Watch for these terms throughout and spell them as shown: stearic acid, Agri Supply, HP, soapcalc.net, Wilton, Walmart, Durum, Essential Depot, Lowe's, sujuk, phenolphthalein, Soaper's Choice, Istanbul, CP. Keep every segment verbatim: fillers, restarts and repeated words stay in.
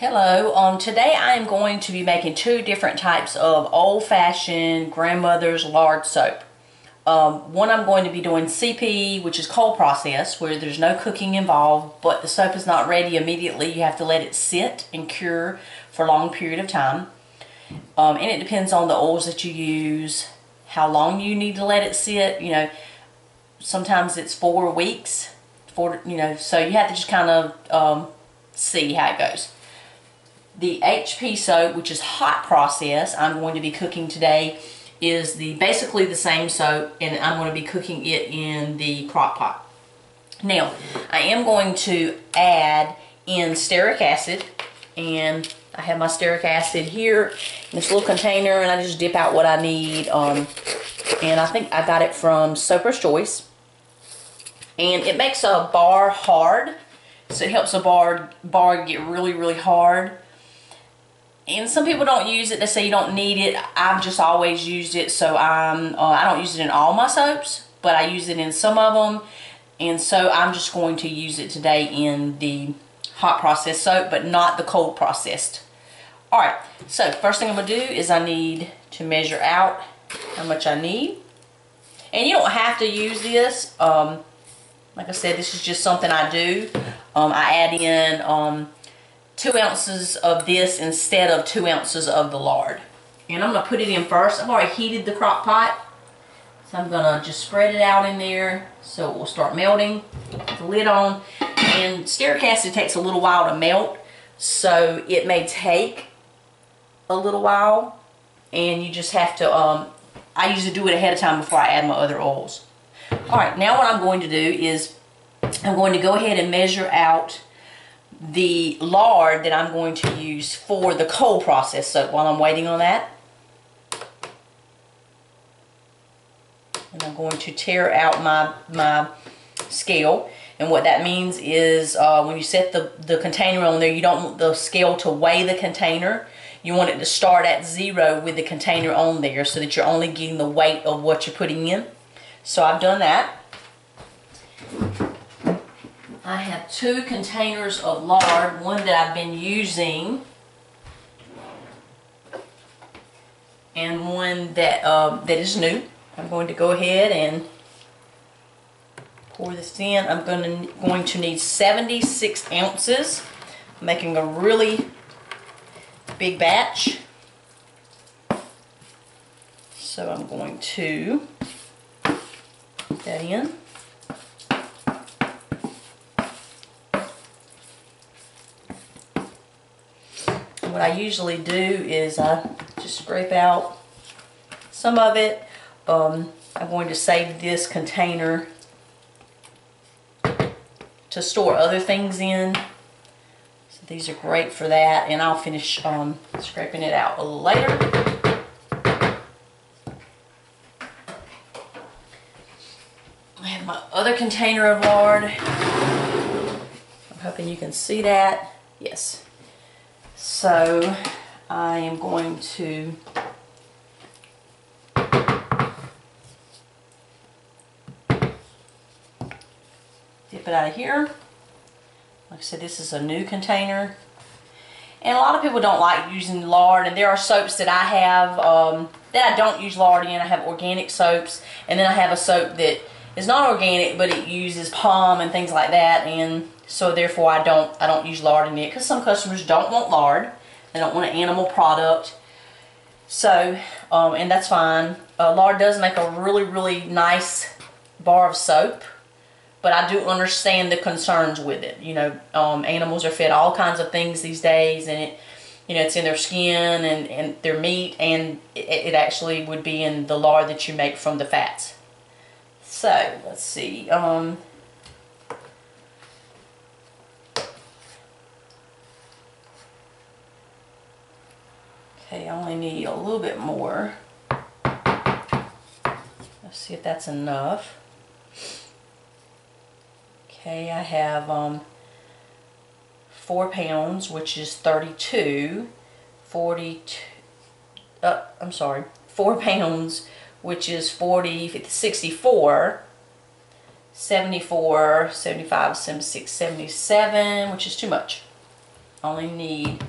Hello, um, today I am going to be making two different types of old-fashioned grandmother's lard soap. Um, one I'm going to be doing C P, which is cold process, where there's no cooking involved, but the soap is not ready immediately. You have to let it sit and cure for a long period of time. Um, and it depends on the oils that you use, how long you need to let it sit. You know, sometimes it's four weeks, four, you know, so you have to just kind of um, see how it goes. The H P soap, which is hot process, I'm going to be cooking today, is the basically the same soap, and I'm going to be cooking it in the crock pot. Now, I am going to add in stearic acid, and I have my stearic acid here in this little container, and I just dip out what I need. Um, and I think I got it from Soaper's Choice, and it makes a bar hard, so it helps a bar bar get really really hard. And some people don't use it. They say you don't need it. I've just always used it, so I'm, uh, I don't use it in all my soaps, but I use it in some of them. And so I'm just going to use it today in the hot process soap, but not the cold processed. All right, so first thing I'm going to do is I need to measure out how much I need. And you don't have to use this. Um, like I said, this is just something I do. Um, I add in... Um, two ounces of this instead of two ounces of the lard. And I'm going to put it in first. I've already heated the crock pot, so I'm going to just spread it out in there so it will start melting. Put the lid on. And stearic acid takes a little while to melt, so it may take a little while. And you just have to, um, I usually do it ahead of time before I add my other oils. Alright, now what I'm going to do is I'm going to go ahead and measure out the lard that I'm going to use for the cold process soap while I'm waiting on that. And I'm going to tear out my, my scale. And what that means is uh, when you set the, the container on there, you don't want the scale to weigh the container. You want it to start at zero with the container on there so that you're only getting the weight of what you're putting in. So I've done that. I have two containers of lard, one that I've been using and one that uh, that is new. I'm going to go ahead and pour this in. I'm going to, going to need seventy-six ounces. I'm making a really big batch. So I'm going to put that in. What I usually do is I just scrape out some of it. Um, I'm going to save this container to store other things in. So these are great for that, and I'll finish um, scraping it out a little later. I have my other container of lard. I'm hoping you can see that. Yes. So I am going to dip it out of here. Like I said, this is a new container. And a lot of people don't like using lard, and there are soaps that I have um, that I don't use lard in. I have organic soaps, and then I have a soap that is not organic, but it uses palm and things like that, and so therefore I don't I don't use lard in it, because some customers don't want lard. They don't want an animal product. So, um, and that's fine. Uh, lard does make a really, really nice bar of soap, but I do understand the concerns with it. You know, um, animals are fed all kinds of things these days, and it, you know, it's in their skin and, and their meat, and it, it actually would be in the lard that you make from the fats. So, let's see. Um, Okay, I only need a little bit more. Let's see if that's enough. Okay, I have um, four pounds, which is thirty-two. forty-two. Uh, I'm sorry, four pounds, which is forty, sixty-four. seventy-four, seventy-five, seventy-six, seventy-seven, which is too much. only need,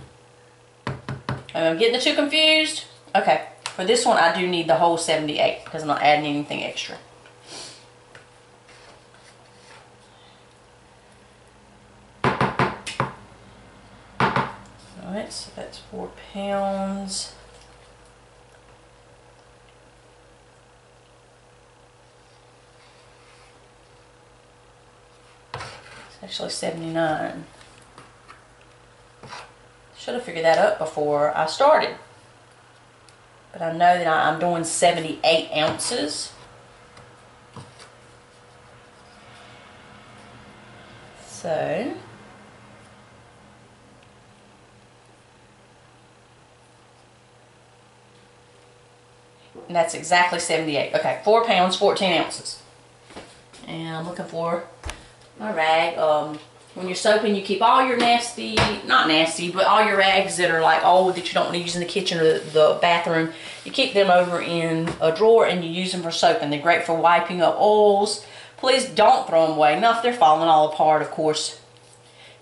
I'm getting the two confused. Okay, for this one I do need the whole seventy-eight because I'm not adding anything extra. Alright, so that's four pounds. Actually seventy-nine. Should have figured that up before I started. But I know that I'm doing seventy-eight ounces. So and that's exactly seventy-eight. Okay, four pounds, fourteen ounces. And I'm looking for my rag. Um, when you're soaping, you keep all your nasty, not nasty, but all your rags that are like old that you don't want to use in the kitchen or the bathroom, you keep them over in a drawer and you use them for soaping. They're great for wiping up oils. Please don't throw them away. Now if they're falling all apart, of course,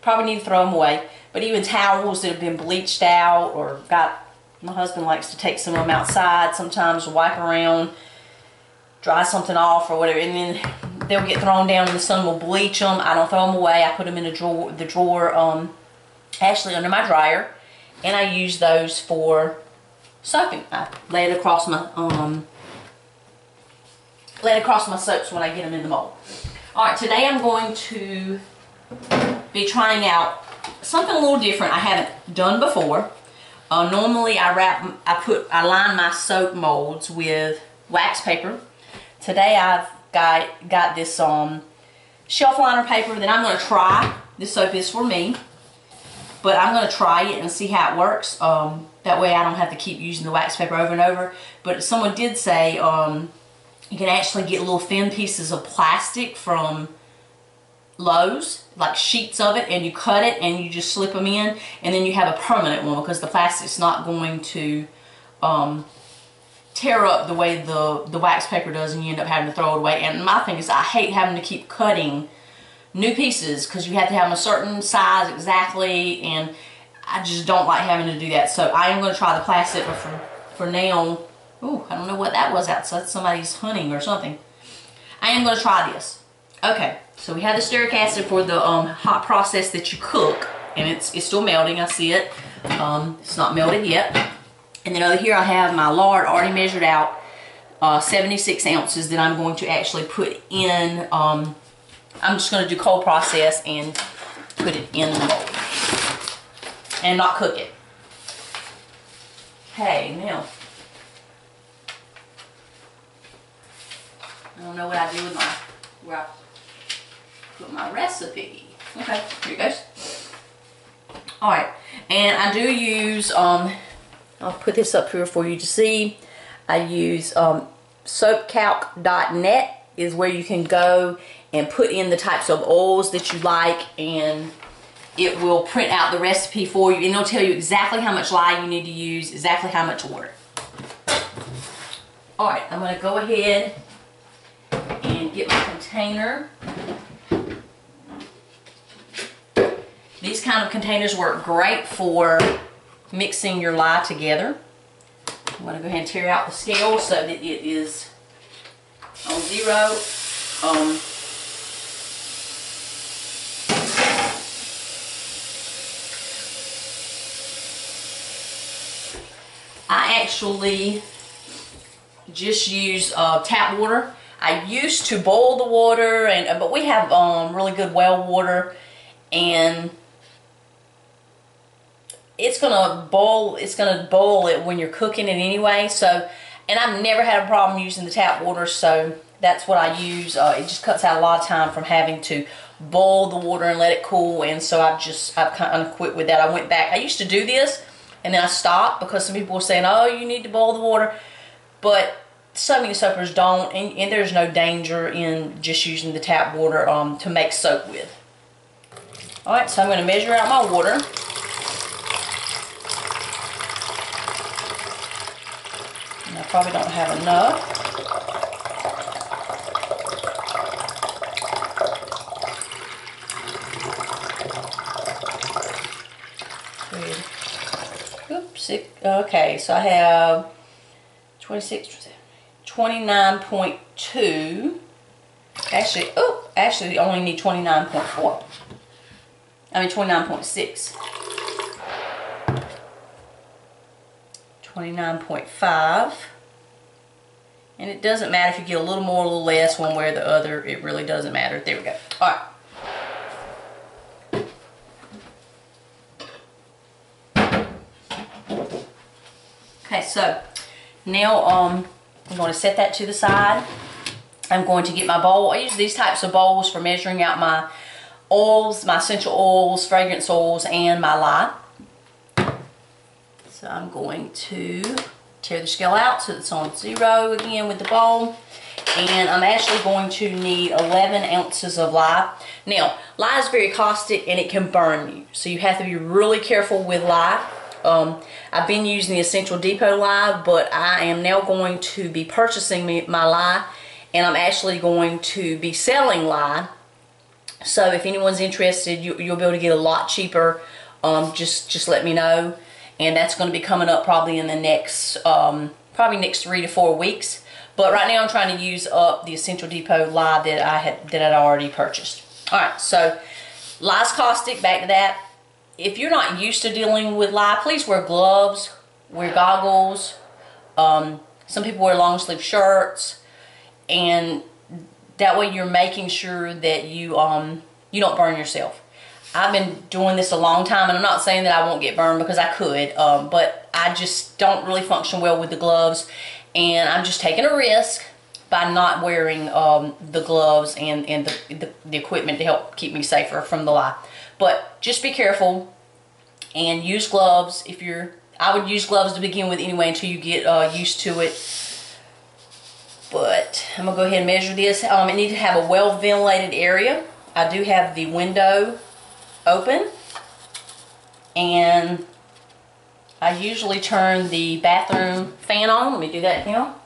probably need to throw them away. But even towels that have been bleached out or got, my husband likes to take some of them outside sometimes, wipe around, dry something off or whatever, and then they'll get thrown down and the sun will bleach them. I don't throw them away. I put them in a drawer, the drawer um, actually under my dryer, and I use those for soaping. I lay it across my um, lay it across my soaps when I get them in the mold. All right, today I'm going to be trying out something a little different I haven't done before. Uh, normally I wrap, I put, I line my soap molds with wax paper. Today I've Got, got this um, shelf liner paper that I'm going to try. This soap is for me, but I'm going to try it and see how it works. Um, that way I don't have to keep using the wax paper over and over. But someone did say um, you can actually get little thin pieces of plastic from Lowe's, like sheets of it, and you cut it and you just slip them in, and then you have a permanent one because the plastic's not going to um, tear up the way the the wax paper does, and you end up having to throw it away. And my thing is, I hate having to keep cutting new pieces because you have to have them a certain size exactly, and I just don't like having to do that. So I am going to try the plastic, but for, for now, ooh, I don't know what that was outside. Somebody's hunting or something. I am going to try this. Okay, so we have the stearic acid for the um, hot process that you cook, and it's, it's still melting. I see it. Um, it's not melted yet. And then over here I have my lard already measured out, uh, seventy-six ounces that I'm going to actually put in. Um, I'm just going to do cold process and put it in the mold and not cook it. Hey, now, I don't know what I do with my, where I put my recipe. Okay, here it goes. All right, and I do use, um, I'll put this up here for you to see. I use um, soap calc dot net is where you can go and put in the types of oils that you like, and it will print out the recipe for you, and it'll tell you exactly how much lye you need to use, exactly how much water. All right, I'm going to go ahead and get my container. These kind of containers work great for mixing your lye together. I'm going to go ahead and tear out the scale so that it is on zero. Um, I actually just use uh, tap water. I used to boil the water, and but we have um, really good well water, and it's gonna boil, it's gonna boil it when you're cooking it anyway. So, and I've never had a problem using the tap water, so that's what I use. Uh, it just cuts out a lot of time from having to boil the water and let it cool, and so I've just, I've kind of quit with that. I went back, I used to do this, and then I stopped because some people were saying, oh, you need to boil the water, but so many soapers don't, and, and there's no danger in just using the tap water um, to make soap with. All right, so I'm gonna measure out my water. Probably don't have enough. with, oops, it, okay, so I have twenty-six, twenty-nine point two, actually, oh, actually you only need twenty-nine point four, I mean twenty-nine point six, twenty-nine point five, and it doesn't matter if you get a little more, a little less, one way or the other, it really doesn't matter. There we go. All right. Okay, so now um, I'm going to set that to the side. I'm going to get my bowl. I use these types of bowls for measuring out my oils, my essential oils, fragrance oils, and my lye. So I'm going to tear the scale out so it's on zero again with the bowl. And I'm actually going to need eleven ounces of lye. Now, lye is very caustic and it can burn you. So you have to be really careful with lye. Um, I've been using the Essential Depot lye, but I am now going to be purchasing me, my lye, and I'm actually going to be selling lye. So if anyone's interested, you, you'll be able to get a lot cheaper. Um, just just let me know, and that's going to be coming up probably in the next um, probably next three to four weeks. But right now I'm trying to use up the Essential Depot lye that I had that I'd already purchased. All right, so lie's caustic. Back to that. If you're not used to dealing with lye, please wear gloves, wear goggles. Um, some people wear long sleeve shirts, and that way you're making sure that you um, you don't burn yourself. I've been doing this a long time, and I'm not saying that I won't get burned because I could, um, but I just don't really function well with the gloves, and I'm just taking a risk by not wearing um, the gloves and, and the, the, the equipment to help keep me safer from the lye. But just be careful and use gloves if you're, I would use gloves to begin with anyway until you get uh, used to it. But I'm going to go ahead and measure this. Um, I need to have a well ventilated area. I do have the window open, and I usually turn the bathroom fan on. Let me do that now.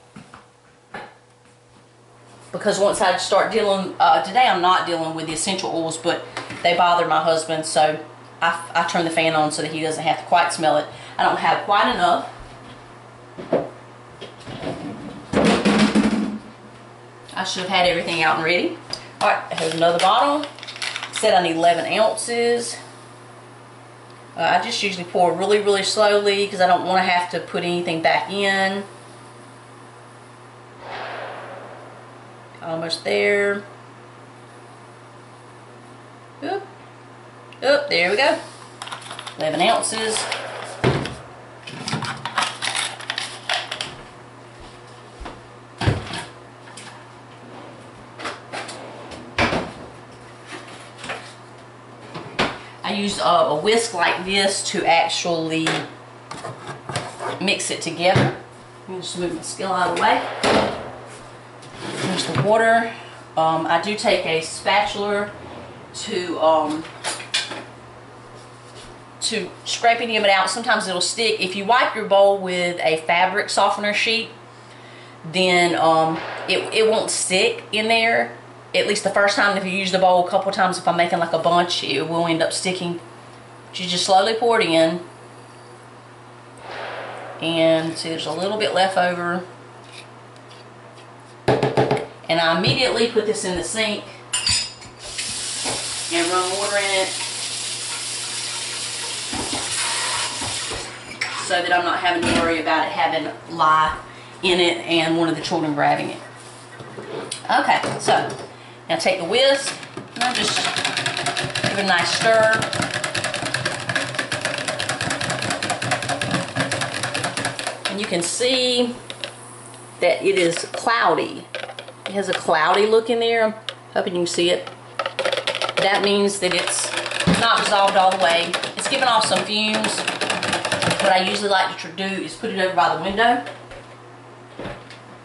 Because once I start dealing, uh, today I'm not dealing with the essential oils, but they bother my husband, so I, I turn the fan on so that he doesn't have to quite smell it. I don't have quite enough. I should have had everything out and ready. All right, I have another bottle. It said I need eleven ounces. Uh, I just usually pour really, really slowly because I don't want to have to put anything back in. Almost there. Oop. Oop, there we go. eleven ounces. I use a, a whisk like this to actually mix it together. I'm just move my scale out of the way. Here's the water. Um, I do take a spatula to um, to scrape any of it out. Sometimes it'll stick. If you wipe your bowl with a fabric softener sheet, then um, it, it won't stick in there. At least the first time. If you use the bowl a couple times, if I'm making like a bunch, it will end up sticking. But you just slowly pour it in. And see, there's a little bit left over. And I immediately put this in the sink and run water in it so that I'm not having to worry about it having lye in it and one of the children grabbing it. Okay, so now take the whisk and I just give it a nice stir. And you can see that it is cloudy. It has a cloudy look in there. I'm hoping you can see it. That means that it's not dissolved all the way. It's giving off some fumes. What I usually like to do is put it over by the window.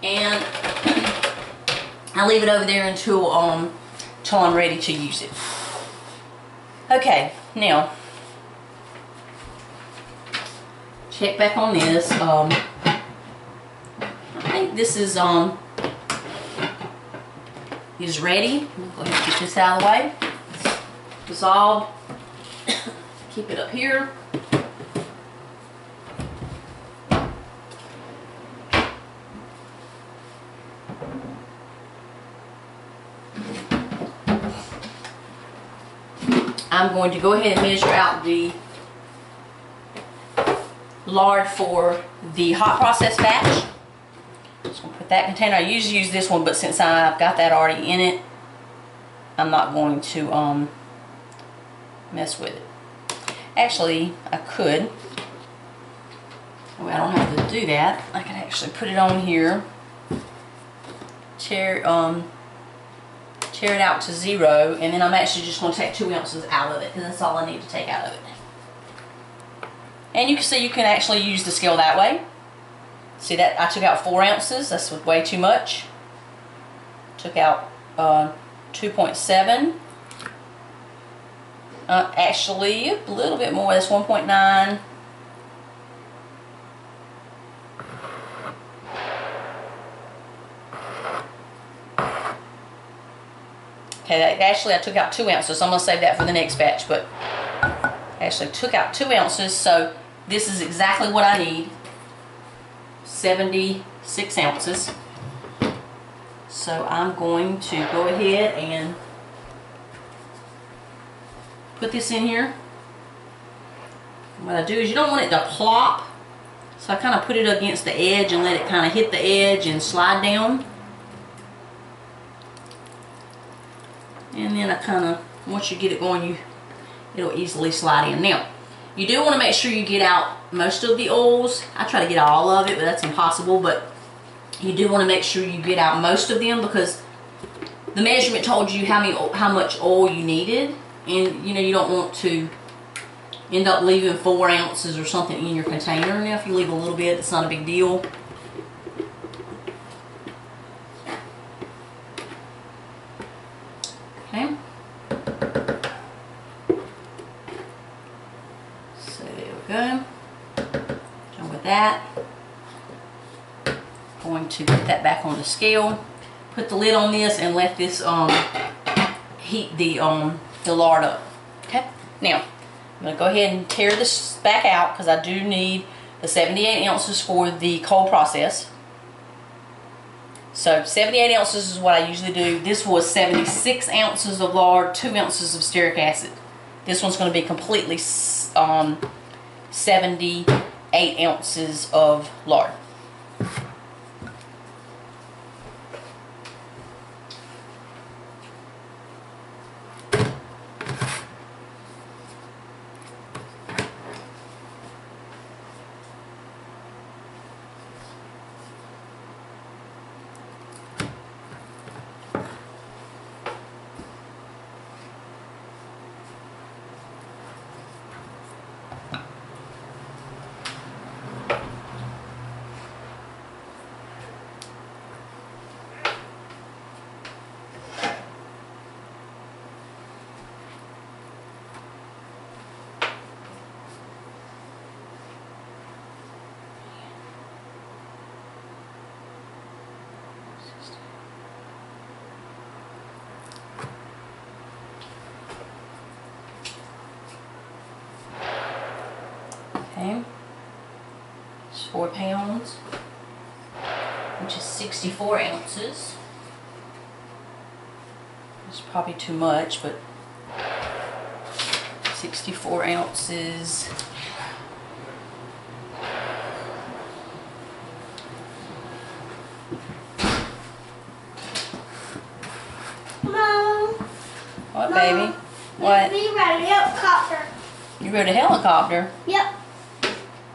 And I leave it over there until, um, until I'm ready to use it. Okay, now, check back on this. Um, I think this is... Um, is ready. I'm going to get this out of the way. Dissolved. Keep it up here. I'm going to go ahead and measure out the lard for the hot process batch. Just going to put that container. I usually use this one, but since I've got that already in it, I'm not going to um, mess with it. Actually, I could. Well, I don't have to do that. I can actually put it on here, tear, um, tear it out to zero, and then I'm actually just going to take two ounces out of it, because that's all I need to take out of it. And you can see you can actually use the scale that way. See that? I took out four ounces. That's way too much. Took out uh, two point seven. Uh, actually, a little bit more. That's one point nine. Okay, that, actually I took out two ounces, so I'm going to save that for the next batch, but actually took out two ounces, so this is exactly what I need, seventy-six ounces. So I'm going to go ahead and put this in here. What I do is, you don't want it to plop, so I kind of put it against the edge and let it kind of hit the edge and slide down. And then I kind of, once you get it going, you it'll easily slide in. Now, you do want to make sure you get out most of the oils. I try to get all of it, but that's impossible. But you do want to make sure you get out most of them, because the measurement told you how many, how much oil you needed, and you know you don't want to end up leaving four ounces or something in your container. Now, if you leave a little bit, it's not a big deal. To put that back on the scale, put the lid on this, and let this um heat the um the lard up. Okay, now I'm gonna go ahead and tear this back out, because I do need the seventy-eight ounces for the cold process. So seventy-eight ounces is what I usually do. This was seventy-six ounces of lard, two ounces of stearic acid. This one's going to be completely um seventy-eight ounces of lard. Okay. It's four pounds, which is sixty-four ounces. It's probably too much, but sixty-four ounces. Mom. What, Mom, baby? What? We rode a helicopter. You rode a helicopter? Yep.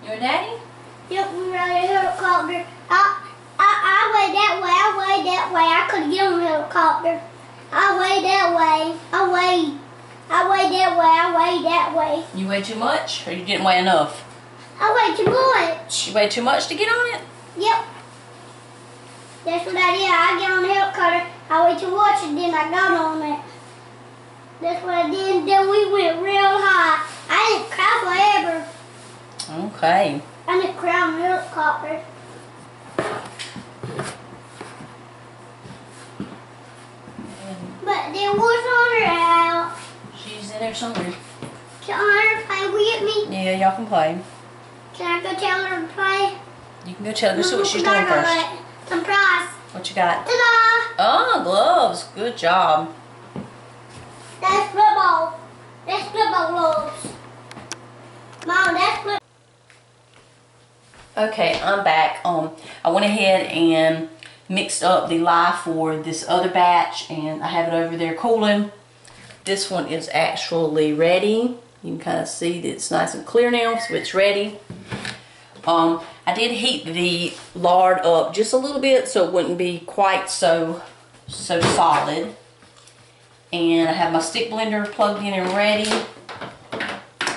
Your daddy? Yep, we rode a helicopter. I, I, I way that way, I way that way. I could get on a helicopter. I way that way, I way, I way that way, I way that way. You weigh too much, or you didn't weigh enough? I weigh too much. You weigh too much to get on it? Yep. That's what I did. I get on the helicopter, I weighed too much, and then I got on it. That's what I did, and then we went real high. I didn't cry forever. Okay. I'm a crown milk copper. But there was on her out. She's in there somewhere. Can Honor play with me? Yeah, y'all can play. Can I go tell her to play? You can go tell her. Let's see what she's doing first. Surprise. What you got? Ta-da! Oh, gloves. Good job. That's football. Let's flip our rolls. Mom, let's flip. Okay, I'm back. Um, I went ahead and mixed up the lye for this other batch, and I have it over there cooling. This one is actually ready. You can kind of see that it's nice and clear now, so it's ready. Um, I did heat the lard up just a little bit so it wouldn't be quite so, so solid. And I have my stick blender plugged in and ready.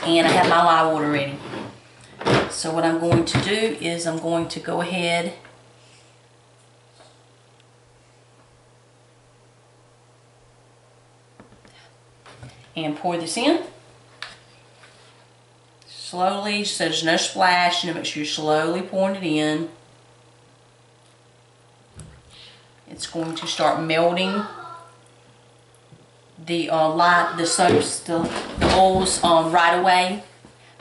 And I have my lye water ready. So what I'm going to do is I'm going to go ahead and pour this in. Slowly, so there's no splash, and make sure you're slowly pouring it in. It's going to start melting the uh, lye, the soaps, the, the oils um, right away.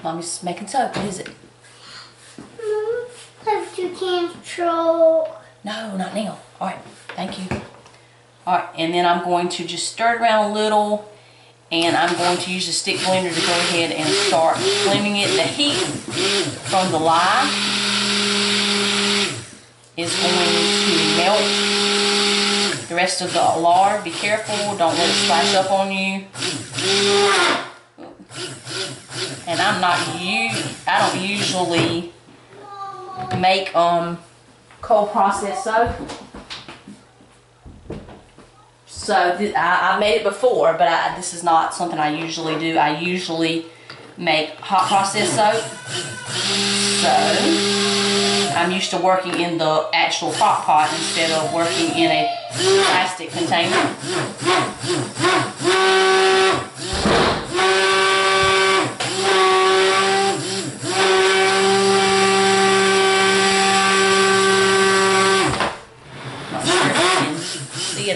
Mommy's making soap. What is it? Mom, have you control? No, not now. All right, thank you. All right, and then I'm going to just stir it around a little. And I'm going to use the stick blender to go ahead and start blending it. The heat from the lye is going to melt the rest of the lard. Be careful, don't let it splash up on you. And I'm not I don't usually make um cold process soap. So th I, I made it before, but I, this is not something I usually do. I usually make hot process soap. So I'm used to working in the actual crock pot instead of working in a plastic container.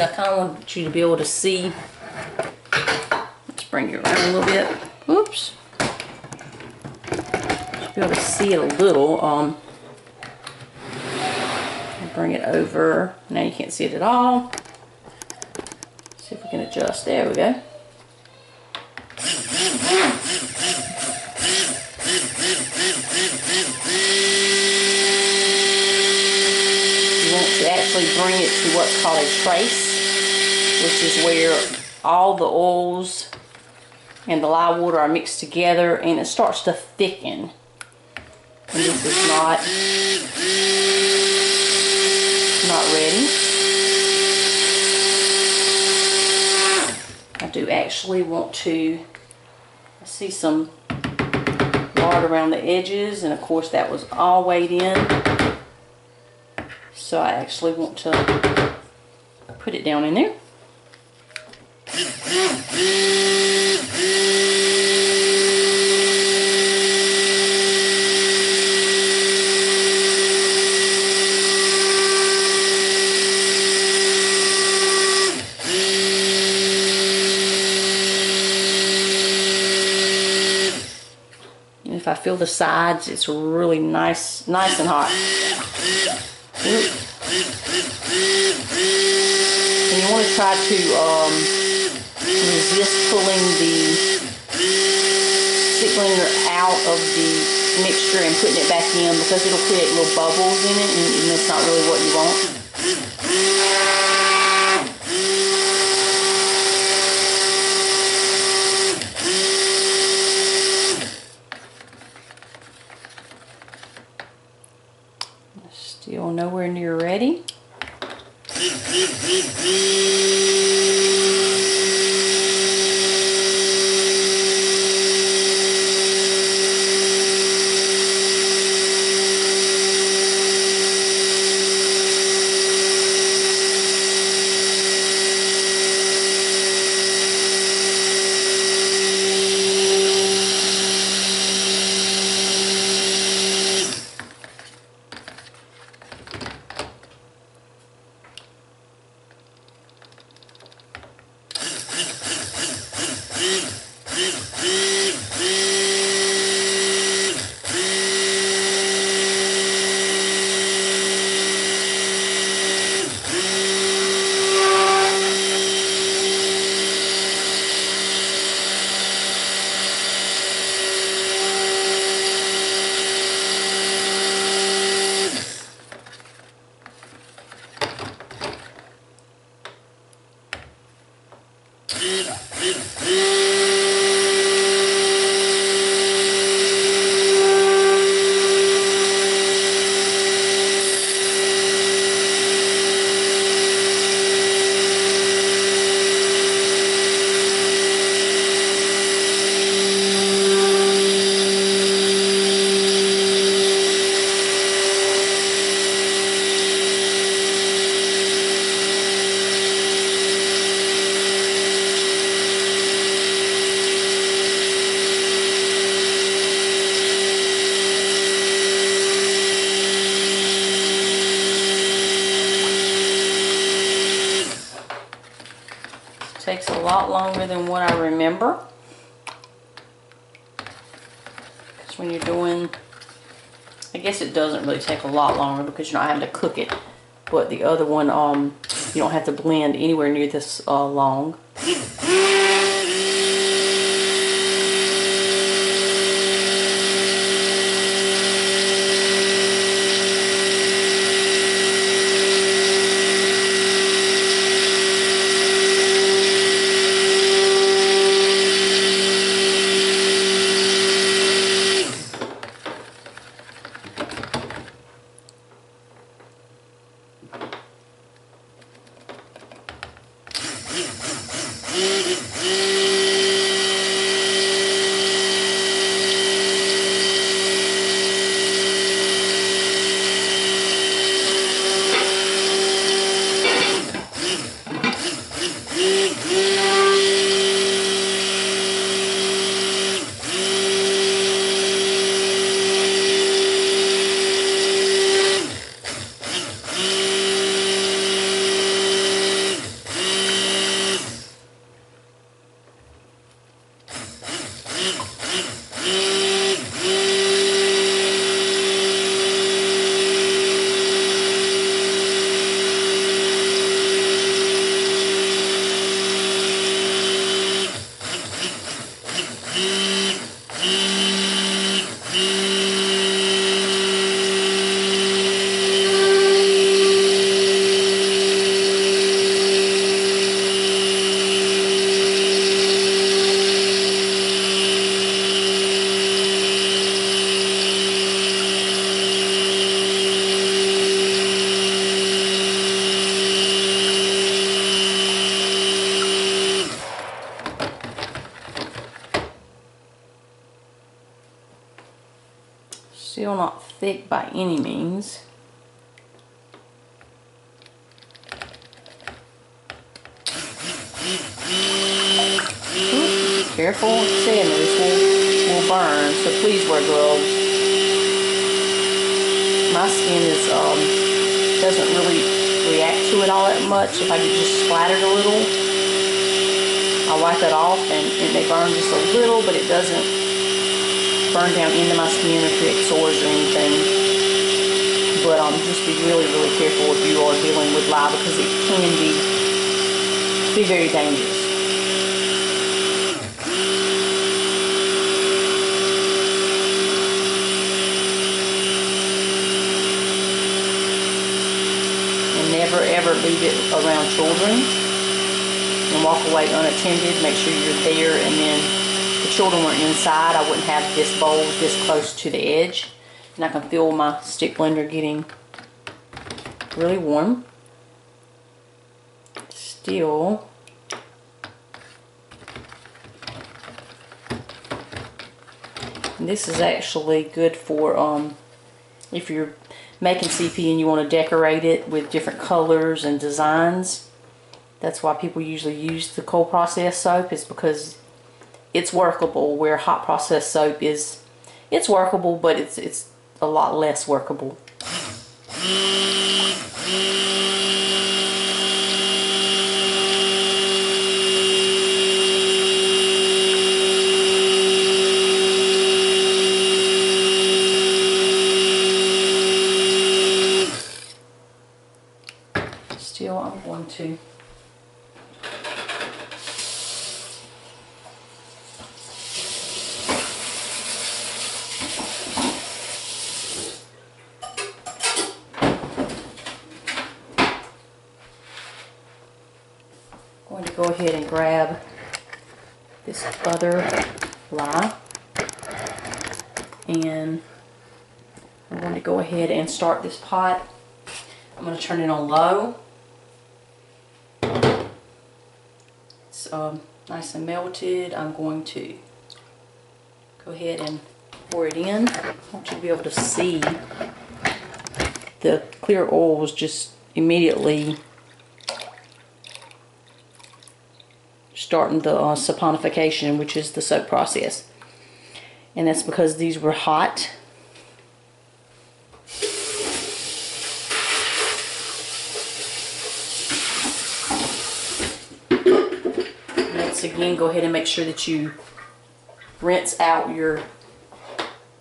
I kind of want you to be able to see. Let's bring it around a little bit. Oops. Just be able to see it a little. Um, bring it over. Now you can't see it at all. Let's see if we can adjust. There we go. You want to actually bring it to what's called a trace, which is where all the oils and the lye water are mixed together and it starts to thicken. And this is not, not ready. I do actually want to, I see some lard around the edges, and of course that was all weighed in. So I actually want to put it down in there. And if I feel the sides, it's really nice, nice and hot. And you want to try to um, resist pulling the stick blender out of the mixture and putting it back in, because it'll create little bubbles in it, and, and that's not really what you want. Still nowhere near ready. takes a lot longer than what I remember. Because when you're doing, I guess it doesn't really take a lot longer because you're not having to cook it. But the other one, um, you don't have to blend anywhere near this uh, long. Still not thick by any means. Ooh, careful sanding, this will, will burn, so please wear gloves. My skin is um doesn't really react to it all that much. If I get just splattered a little, I wipe that off and, and they burn just a little, but it doesn't burn down into my skin or create sores or anything. But um, just be really, really careful if you are dealing with lye, because it can be, be very dangerous. And never ever leave it around children. And walk away unattended. Make sure you're there, and then the children were inside, I wouldn't have this bowl this close to the edge. And I can feel my stick blender getting really warm. Still and this is actually good for um if you're making C P and you want to decorate it with different colors and designs. That's why people usually use the cold process soap, is because it's workable, where hot process soap is, it's workable, but it's it's a lot less workable. Still, I'm going to go ahead and grab this other lye, and I'm going to go ahead and start this pot. I'm going to turn it on low. It's um, nice and melted. I'm going to go ahead and pour it in. I want you to be able to see the clear oil was just immediately starting the uh, saponification, which is the soap process, and that's because these were hot. once again, go ahead and make sure that you rinse out your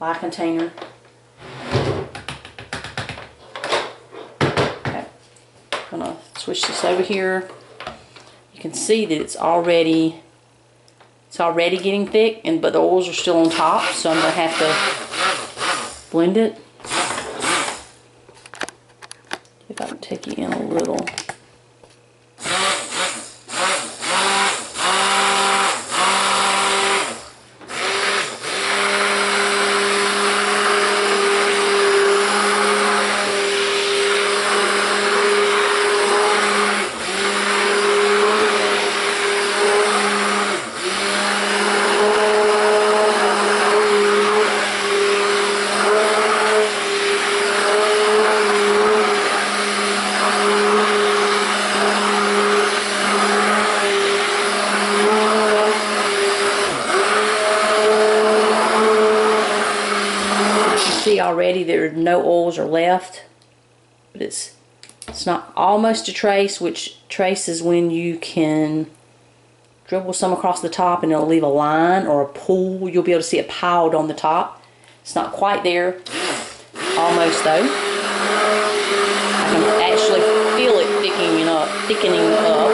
lye container. Okay. I'm going to switch this over here. You can see that it's already it's already getting thick, and but the oils are still on top, so I'm going to have to blend it. If I can take you in a little. Already there are no oils are left, but it's it's not almost a trace, which trace is when you can dribble some across the top and it'll leave a line or a pool. You'll be able to see it piled on the top. It's not quite there, almost though. I can actually feel it thickening up, thickening up.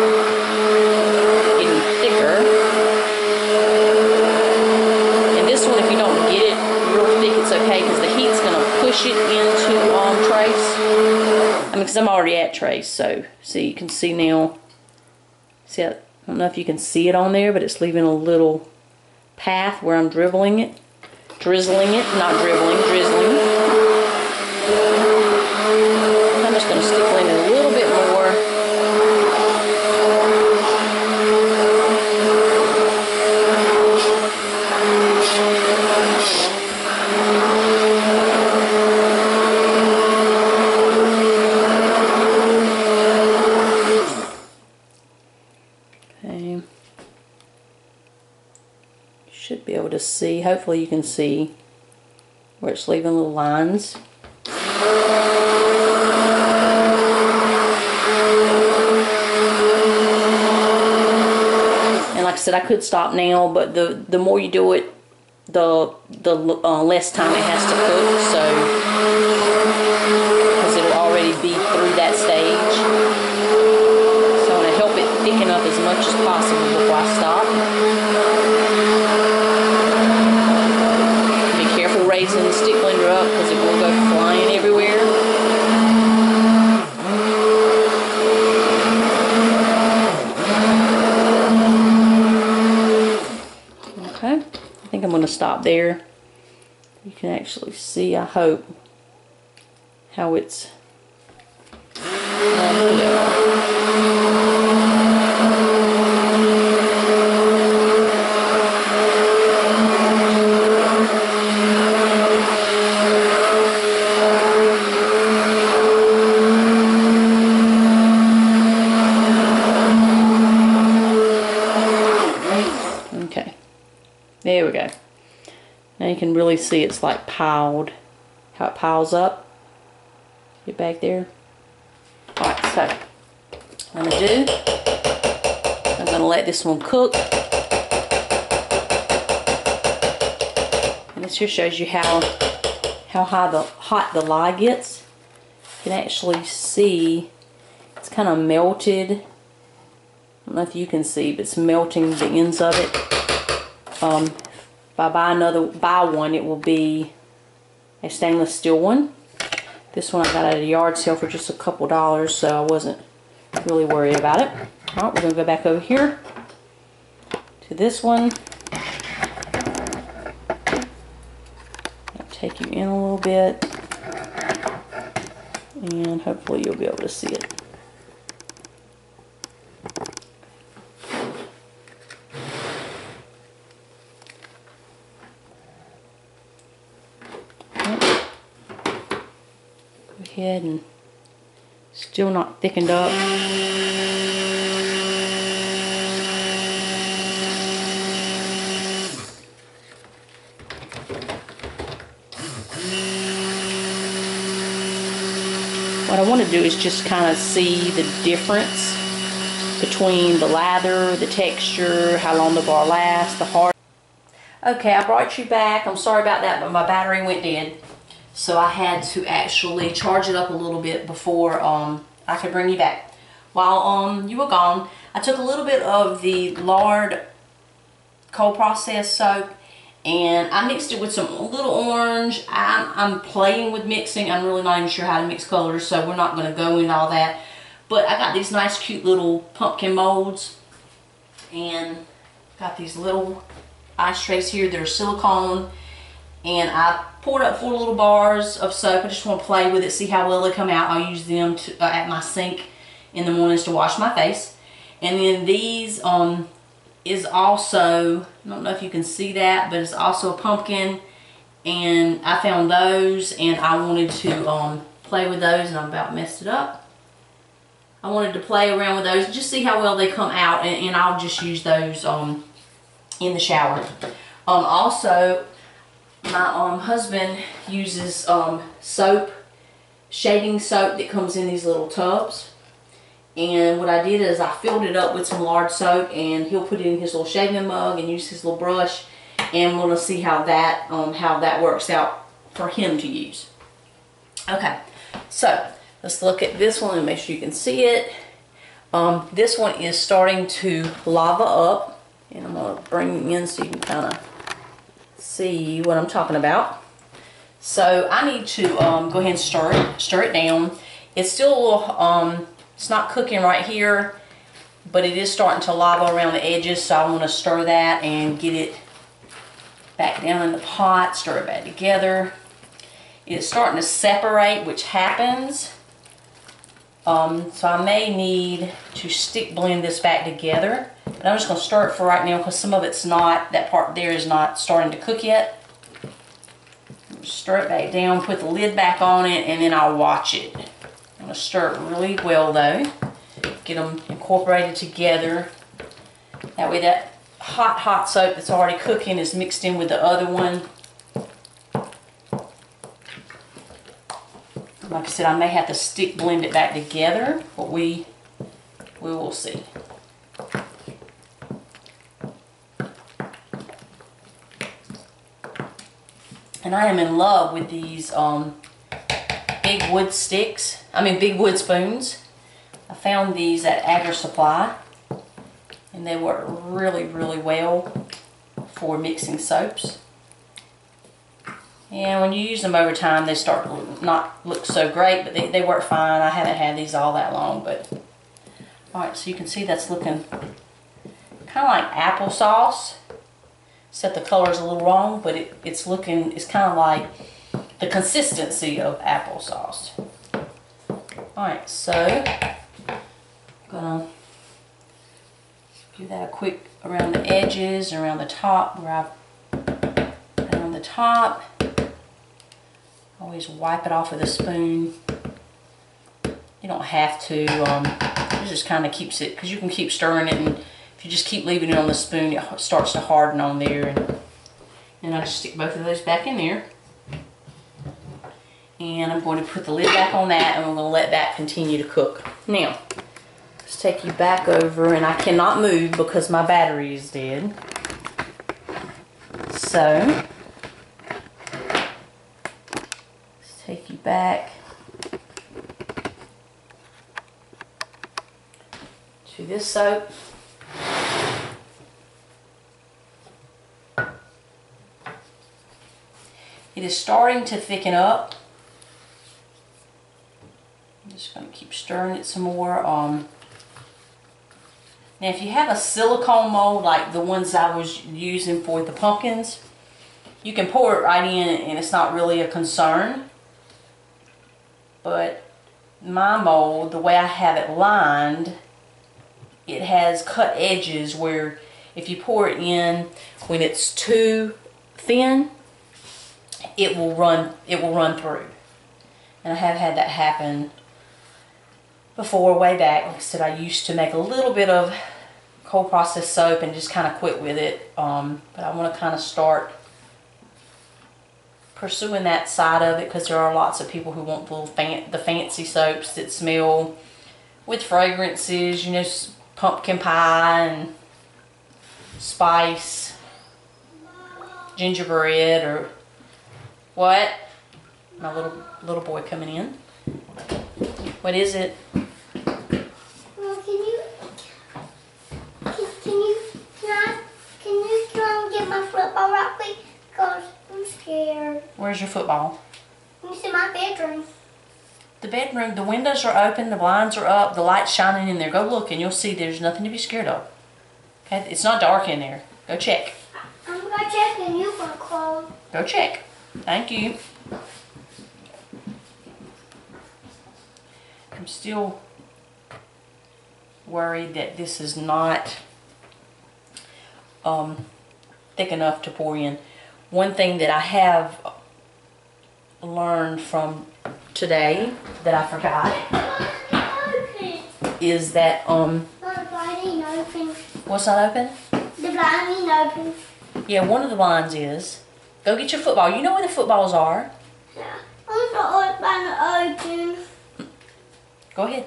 It into um, trace. I mean, because I'm already at trace, so see, you can see now. See, I don't know if you can see it on there, but it's leaving a little path where I'm dribbling it, drizzling it, not dribbling, drizzling. I'm just going to stick in a little bit more. Should be able to see, hopefully you can see where it's leaving little lines. And like I said, I could stop now, but the the more you do it, the the uh, less time it has to cook, so because it'll already be through that stage. So I want to help it thicken up as much as possible before I stop. Raising the stick blender up because it will go flying everywhere. Okay, I think I'm going to stop there. You can actually see, I hope, how it's there we go. Now you can really see it's like piled, how it piles up. Get back there. Alright, so what I'm gonna do, I'm gonna let this one cook. And this here shows you how how high the hot the lye gets. You can actually see it's kind of melted. I don't know if you can see, but it's melting the ends of it. Um, if I buy another, buy one, it will be a stainless steel one. This one I got at a yard sale for just a couple dollars, so I wasn't really worried about it. All right, we're gonna go back over here to this one. I'll take you in a little bit, and hopefully you'll be able to see it. Ahead and still not thickened up. What I want to do is just kind of see the difference between the lather, the texture, how long the bar lasts, the hard. Okay, I brought you back. I'm sorry about that, but my battery went dead. So I had to actually charge it up a little bit before um, I could bring you back. While um, you were gone, I took a little bit of the lard cold process soap and I mixed it with some little orange. I'm, I'm playing with mixing. I'm really not even sure how to mix colors, so we're not going to go into all that. But I got these nice cute little pumpkin molds and got these little ice trays here. They're silicone, and I poured up four little bars of soap. I just want to play with it, see how well they come out. I'll use them to, uh, at my sink in the mornings to wash my face. And then these um, is also, I don't know if you can see that, but it's also a pumpkin, and I found those and I wanted to um, play with those, and I about messed it up. I wanted to play around with those, just see how well they come out, and, and I'll just use those um, in the shower. Um, also, my um, husband uses um, soap, shaving soap that comes in these little tubs. And what I did is I filled it up with some lard soap, and he'll put it in his little shaving mug and use his little brush. And we'll see how that um, how that works out for him to use. Okay, so let's look at this one and make sure you can see it. Um, this one is starting to lava up, and I'm going to bring it in so you can kind of see what I'm talking about. So I need to um, go ahead and stir it, stir it down. It's still a little, um, it's not cooking right here, but it is starting to lava around the edges, so I want to stir that and get it back down in the pot, stir it back together. It's starting to separate, which happens. Um, so I may need to stick blend this back together, but I'm just going to stir it for right now because some of it's not, that part there is not starting to cook yet. Stir it back down, put the lid back on it, and then I'll watch it. I'm going to stir it really well though, get them incorporated together. That way that hot, hot soap that's already cooking is mixed in with the other one. Like I said, I may have to stick blend it back together, but we, we will see. And I am in love with these um, big wood sticks, I mean big wood spoons. I found these at Agri Supply, and they work really, really well for mixing soaps. And when you use them over time, they start to look, not look so great, but they, they work fine. I haven't had these all that long, but all right. So you can see that's looking kind of like applesauce, except the color is a little wrong, but it, it's looking, it's kind of like the consistency of applesauce. All right, so I'm gonna give that a quick around the edges, around the top where I've around the top. Always wipe it off with a spoon. You don't have to. Um, it just kind of keeps it, because you can keep stirring it, and if you just keep leaving it on the spoon, it starts to harden on there. And, and I just stick both of those back in there. And I'm going to put the lid back on that, and we're going to let that continue to cook. Now, let's take you back over, and I cannot move because my battery is dead. So take you back to this soap. It is starting to thicken up. I'm just going to keep stirring it some more. Um, now if you have a silicone mold like the ones I was using for the pumpkins, you can pour it right in and it's not really a concern. But my mold, the way I have it lined, it has cut edges where if you pour it in when it's too thin, it will run, it will run through. And I have had that happen before, way back. Like I said, I used to make a little bit of cold process soap and just kind of quit with it. Um, but I want to kind of start pursuing that side of it, because there are lots of people who want the, fan the fancy soaps that smell with fragrances, you know, pumpkin pie and spice, gingerbread, or what? My little little boy coming in. What is it? Well, can you can, can you can I can you come get my football right quick? Cause I'm scared. Where's your football? It's in my bedroom. The bedroom, the windows are open, the blinds are up, the light's shining in there. Go look and you'll see there's nothing to be scared of. Okay, it's not dark in there. Go check. I'm going to check and you're going to call. Go check. Thank you. I'm still worried that this is not um, thick enough to pour in. One thing that I have learned from today that I forgot is that um the blind ain't open. What's not open? The blind ain't open. Yeah, one of the blinds is. Go get your football. You know where the footballs are. Yeah, I'm not blind open. Go ahead.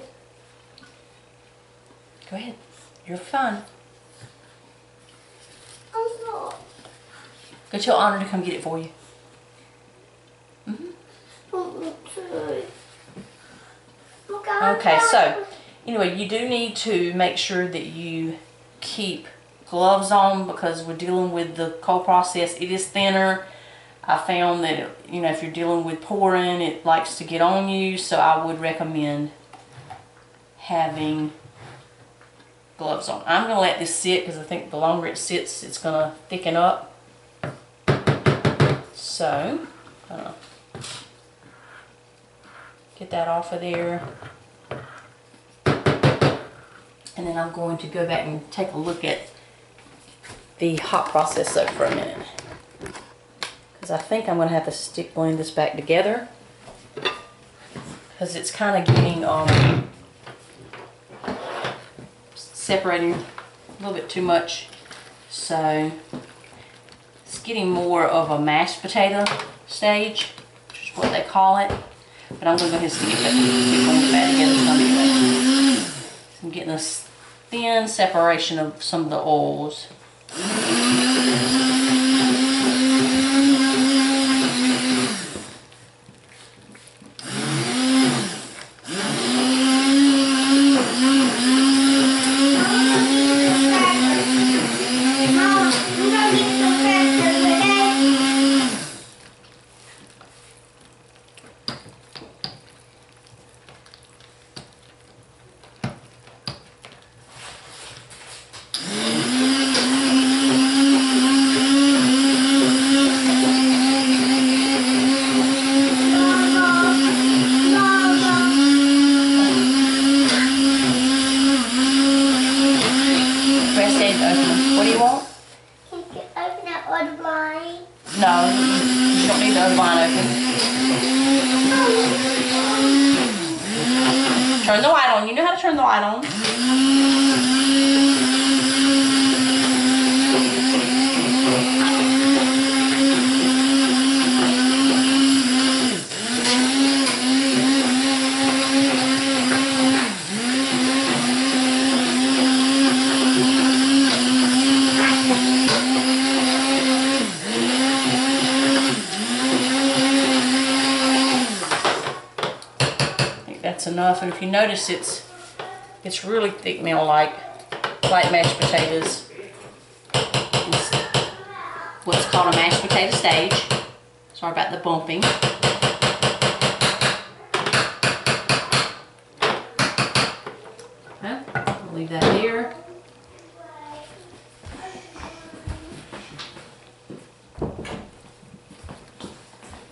Go ahead. You're fine. I'm not. Go tell Honor to come get it for you. Okay, so anyway, you do need to make sure that you keep gloves on because we're dealing with the cold process. It is thinner. I found that, you know, if you're dealing with pouring, it likes to get on you, so I would recommend having gloves on. I'm going to let this sit because I think the longer it sits, it's going to thicken up. So, uh, get that off of there. And then I'm going to go back and take a look at the hot process soap for a minute. Because I think I'm going to have to stick blend this back together. Because it's kind of getting, um, separating a little bit too much. So it's getting more of a mashed potato stage, which is what they call it. But I'm going to go ahead and stick it back together some anyway. I'm getting a thin separation of some of the oils. Enough, and if you notice, it's it's really thick meal, like like mashed potatoes. It's what's called a mashed potato stage. Sorry about the bumping. Okay, I'll leave that there.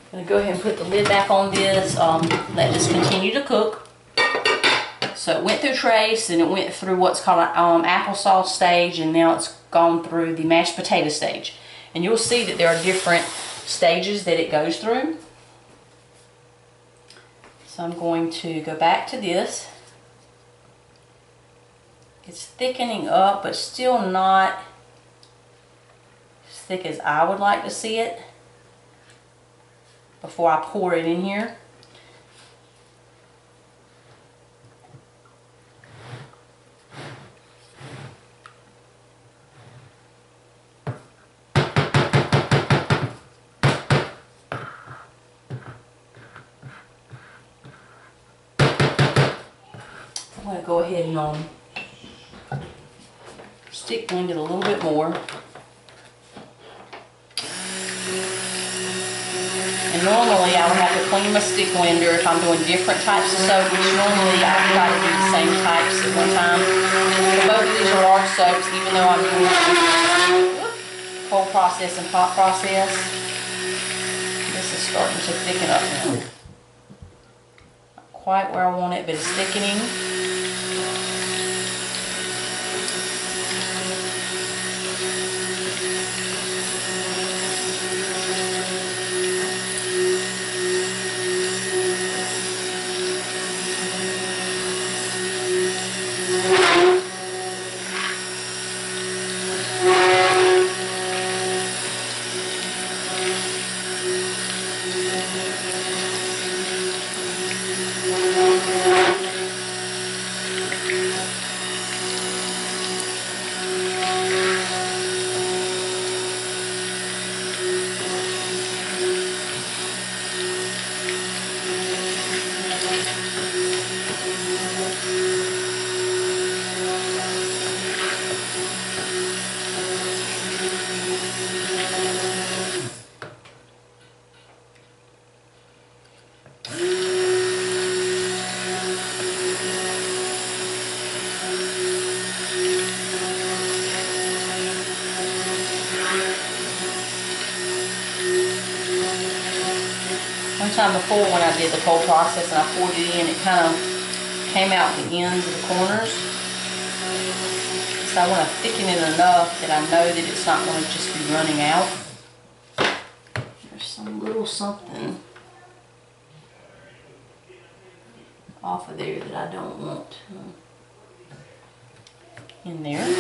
I'm gonna go ahead and put the lid back on this. Um, let this continue to cook. So it went through trace, and it went through what's called an um, applesauce stage, and now it's gone through the mashed potato stage. And you'll see that there are different stages that it goes through. So I'm going to go back to this. It's thickening up, but still not as thick as I would like to see it before I pour it in here. I'm going to go ahead and um, stick blend it a little bit more. And normally I would have to clean my stick blender if I'm doing different types of soap, which normally I try to do the same types at one time. But both of these are large soaps, even though I'm doing the cold process and hot process. This is starting to thicken up now. Not quite where I want it, but it's thickening. Time before when I did the cold process and I poured it in, it kind of came out the ends of the corners. So I want to thicken it enough that I know that it's not going to just be running out. There's some little something off of there that I don't want in there.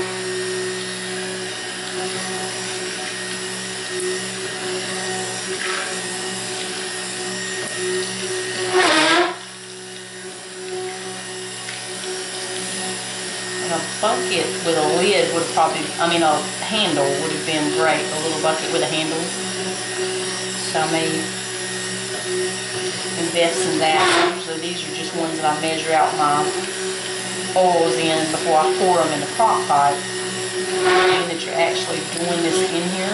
A bucket with a lid would probably, I mean a handle would have been great, a little bucket with a handle. So I may invest in that. So these are just ones that I measure out my oils in before I pour them in the crock pot. And that you're actually doing this in here.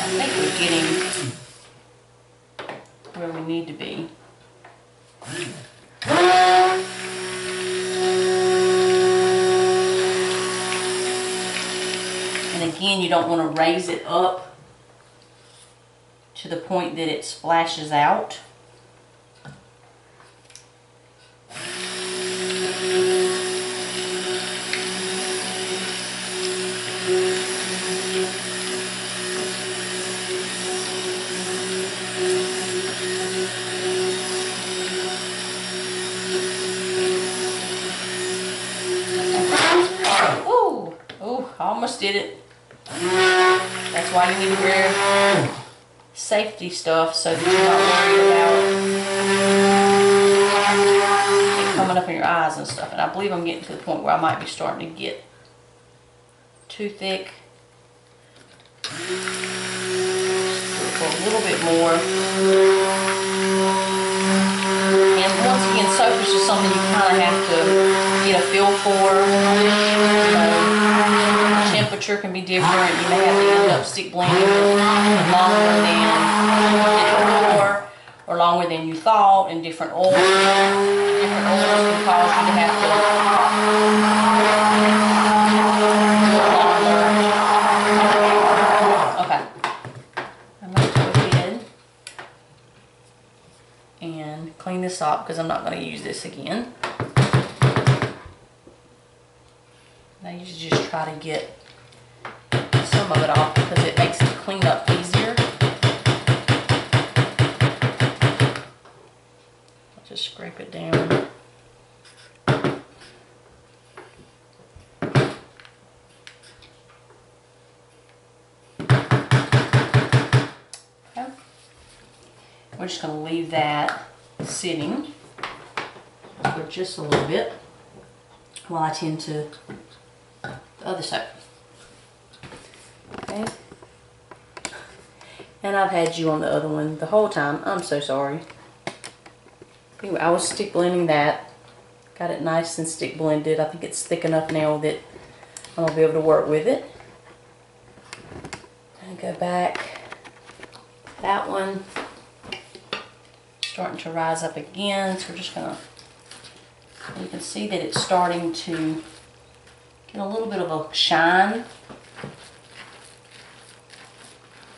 I think we're getting where we need to be. And again, you don't want to raise it up to the point that it splashes out. Almost did it. That's why you need to wear safety stuff so that you're not worried about it coming up in your eyes and stuff. And I believe I'm getting to the point where I might be starting to get too thick. Just a little bit more. And once again, soap is just something you kind of have to get a feel for. Temperature can be different. You may have to end up stick blending longer than before, or longer than you thought, and different oils. Different oils can cause you to have to longer. Okay. I'm going to go ahead and clean this up because I'm not going to use this again. I usually just try to get some of it off because it makes the cleanup easier. I'll just scrape it down. Okay. We're just going to leave that sitting for just a little bit while I tend to the other soap. Okay. and I've had you on the other one the whole time. I'm so sorry. Anyway, I was stick blending that. Got it nice and stick blended. I think it's thick enough now that I'm going to be able to work with it. And go back. That one starting to rise up again, so we're just going to, you can see that it's starting to get a little bit of a shine,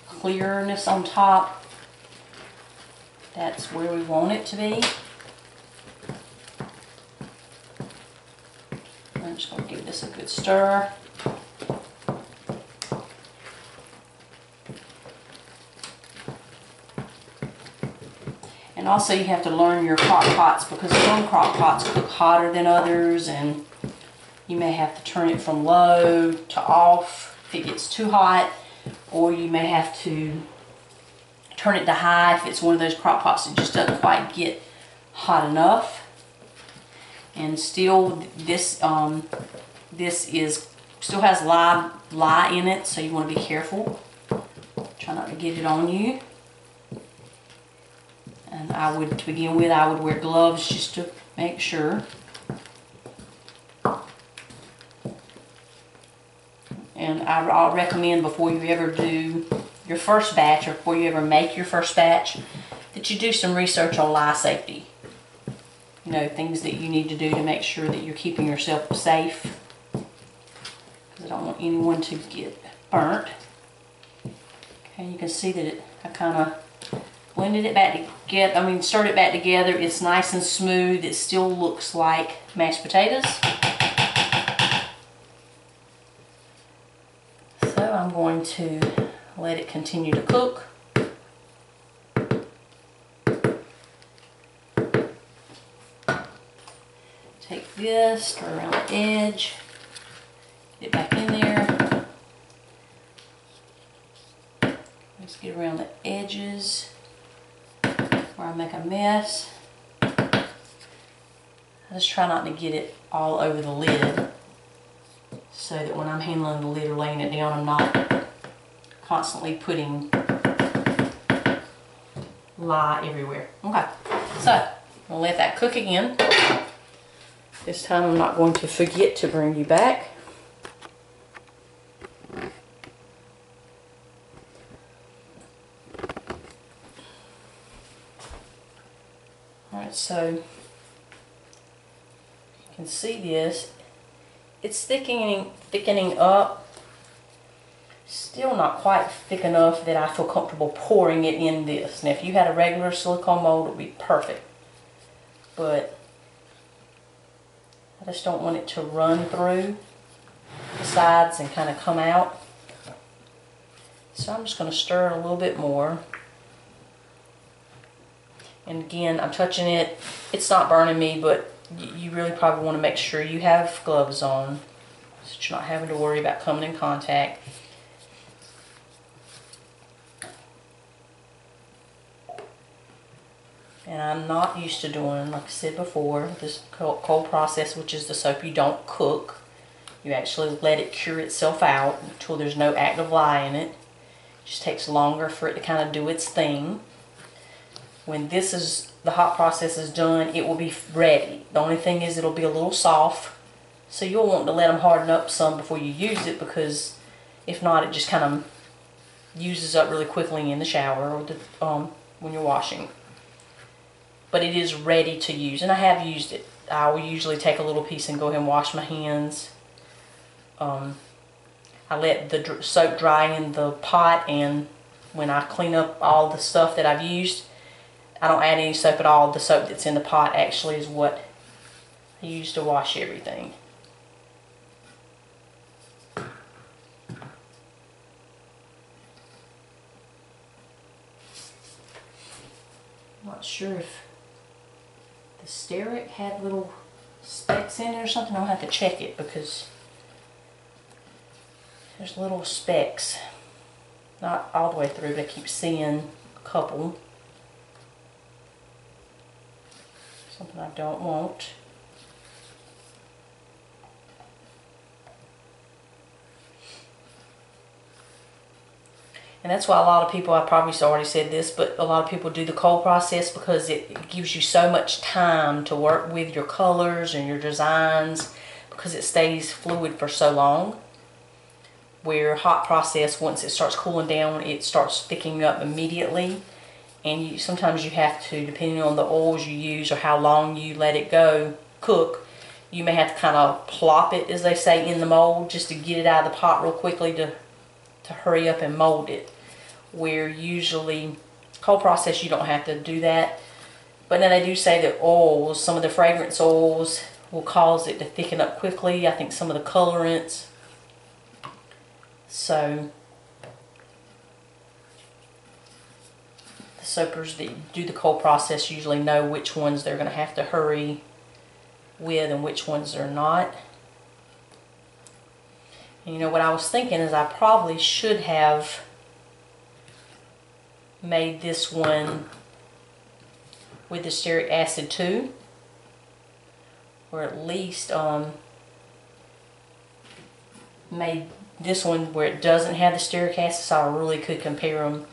clearness on top. That's where we want it to be. I'm just going to give this a good stir. And also you have to learn your crock pots, because some crock pots cook hotter than others, and you may have to turn it from low to off if it gets too hot, or you may have to turn it to high if it's one of those crock pots that just doesn't quite get hot enough. And still, this um, this is still has lye lye in it, so you want to be careful. Try not to get it on you. And I would, to begin with, I would wear gloves just to make sure. And I, I'll recommend before you ever do your first batch, or before you ever make your first batch, that you do some research on lye safety. You know, things that you need to do to make sure that you're keeping yourself safe. Because I don't want anyone to get burnt. Okay, you can see that it, I kind of blended it back together, I mean, stirred it back together. It's nice and smooth. It still looks like mashed potatoes. I'm going to let it continue to cook. Take this, stir around the edge, get it back in there. Just get around the edges where I make a mess. I just try not to get it all over the lid, so that when I'm handling the lid or laying it down, I'm not constantly putting lye everywhere. Okay, so I'm gonna let that cook again. This time I'm not going to forget to bring you back. All right, so you can see this. It's thickening, thickening up. Still not quite thick enough that I feel comfortable pouring it in this. Now, if you had a regular silicone mold, it would be perfect. But I just don't want it to run through the sides and kind of come out. So I'm just going to stir it a little bit more. And again, I'm touching it. It's not burning me, but you really probably want to make sure you have gloves on, so that you're not having to worry about coming in contact. And I'm not used to doing, like I said before, this cold process, which is the soap you don't cook. You actually let it cure itself out until there's no active lye in it. It just takes longer for it to kind of do its thing. When this is the hot process is done, it will be ready. The only thing is it'll be a little soft, so you'll want to let them harden up some before you use it, because if not, it just kind of uses up really quickly in the shower or the, um, when you're washing. But it is ready to use, and I have used it. I will usually take a little piece and go ahead and wash my hands. Um, I let the dr- soap dry in the pot, and when I clean up all the stuff that I've used, I don't add any soap at all. The soap that's in the pot actually is what I use to wash everything. I'm not sure if the stearic had little specks in it or something. I'll have to check it, because there's little specks. Not all the way through, but I keep seeing a couple. Something I don't want. And that's why a lot of people, I probably already said this, but a lot of people do the cold process because it gives you so much time to work with your colors and your designs because it stays fluid for so long. Where hot process, once it starts cooling down, it starts thickening up immediately. And you, sometimes you have to, depending on the oils you use or how long you let it go cook, you may have to kind of plop it, as they say, in the mold just to get it out of the pot real quickly to, to hurry up and mold it. Where usually cold process, you don't have to do that. But then they do say that oils, some of the fragrance oils, will cause it to thicken up quickly. I think some of the colorants. So the soapers that do the cold process usually know which ones they're going to have to hurry with and which ones they're not. And you know what I was thinking is I probably should have made this one with the stearic acid too, or at least um, made this one where it doesn't have the stearic acid, so I really could compare them.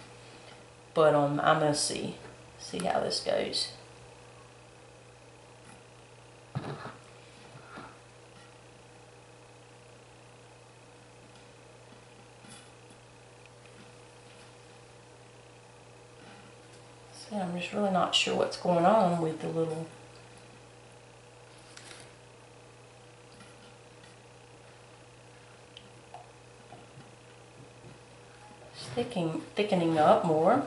But um, I'm gonna see see how this goes. See, I'm just really not sure what's going on with the little. Thickening, thickening up more.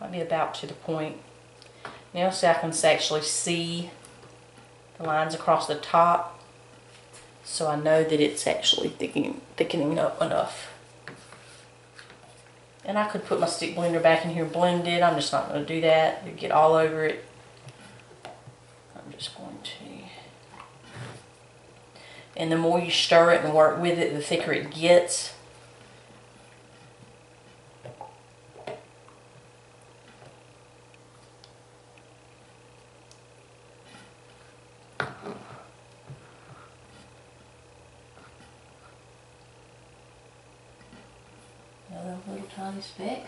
Might be about to the point. Now so I can actually see the lines across the top, so I know that it's actually thickening, thickening up enough. And I could put my stick blender back in here and blend it. I'm just not going to do that. It'll get all over it. I'm just going to. And the more you stir it and work with it, the thicker it gets. Speck.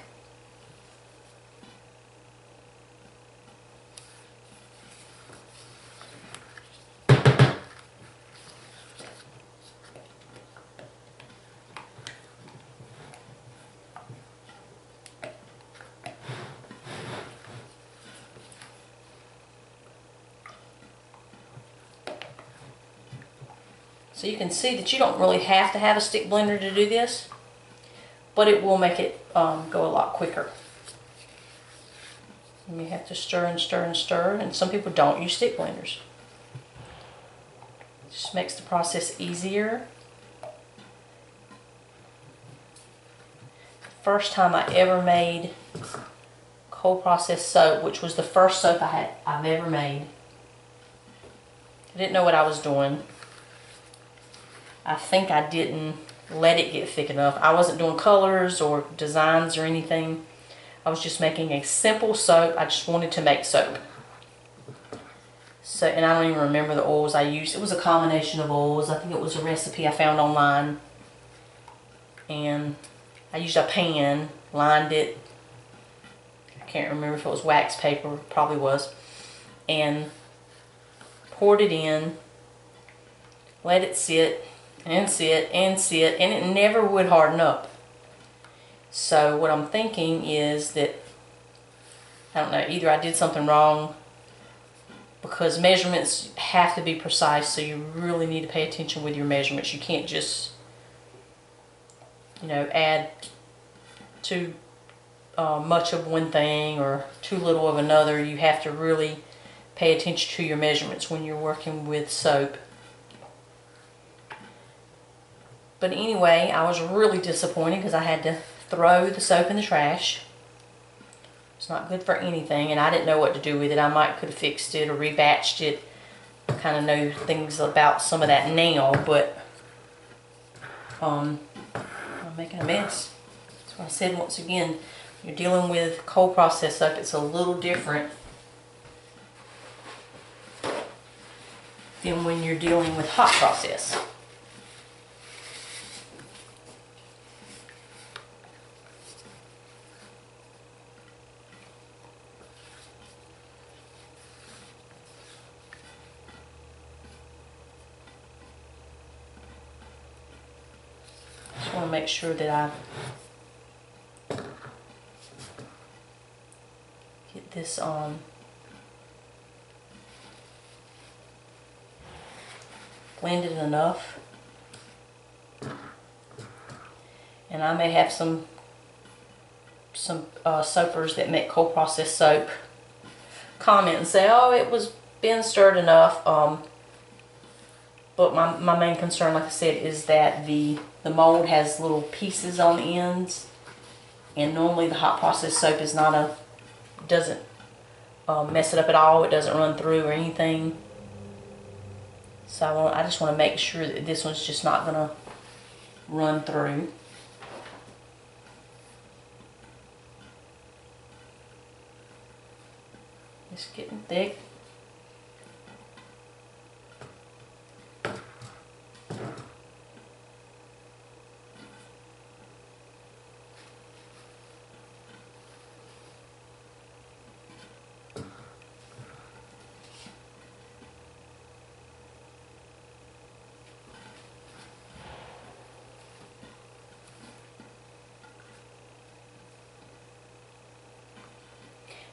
So you can see that you don't really have to have a stick blender to do this, but it will make it um, go a lot quicker. And you have to stir and stir and stir, and some people don't use stick blenders. It just makes the process easier. The first time I ever made cold process soap, which was the first soap I had, I've ever made, I didn't know what I was doing. I think I didn't let it get thick enough. I wasn't doing colors or designs or anything. I was just making a simple soap. I just wanted to make soap. So, and I don't even remember the oils I used. It was a combination of oils. I think it was a recipe I found online. And I used a pan, lined it. I can't remember if it was wax paper, probably was. And poured it in, let it sit. And sit, and sit, and it never would harden up. So what I'm thinking is that, I don't know, either I did something wrong, because measurements have to be precise, so you really need to pay attention with your measurements. You can't just, you know, add too uh, much of one thing or too little of another. You have to really pay attention to your measurements when you're working with soap. But anyway, I was really disappointed because I had to throw the soap in the trash. It's not good for anything, and I didn't know what to do with it. I might could have fixed it or rebatched it. I kind of know things about some of that now, but um, I'm making a mess. That's what I said once again. You're dealing with cold process soap. It's a little different than when you're dealing with hot process. want to make sure that I get this on blended enough, and I may have some some uh, soapers that make cold process soap comment and say, oh, it was been stirred enough, um, but my, my main concern, like I said, is that the the mold has little pieces on the ends, and normally the hot process soap is not a doesn't uh, mess it up at all. It doesn't run through or anything. So I, want, I just want to make sure that this one's just not gonna run through. It's getting thick.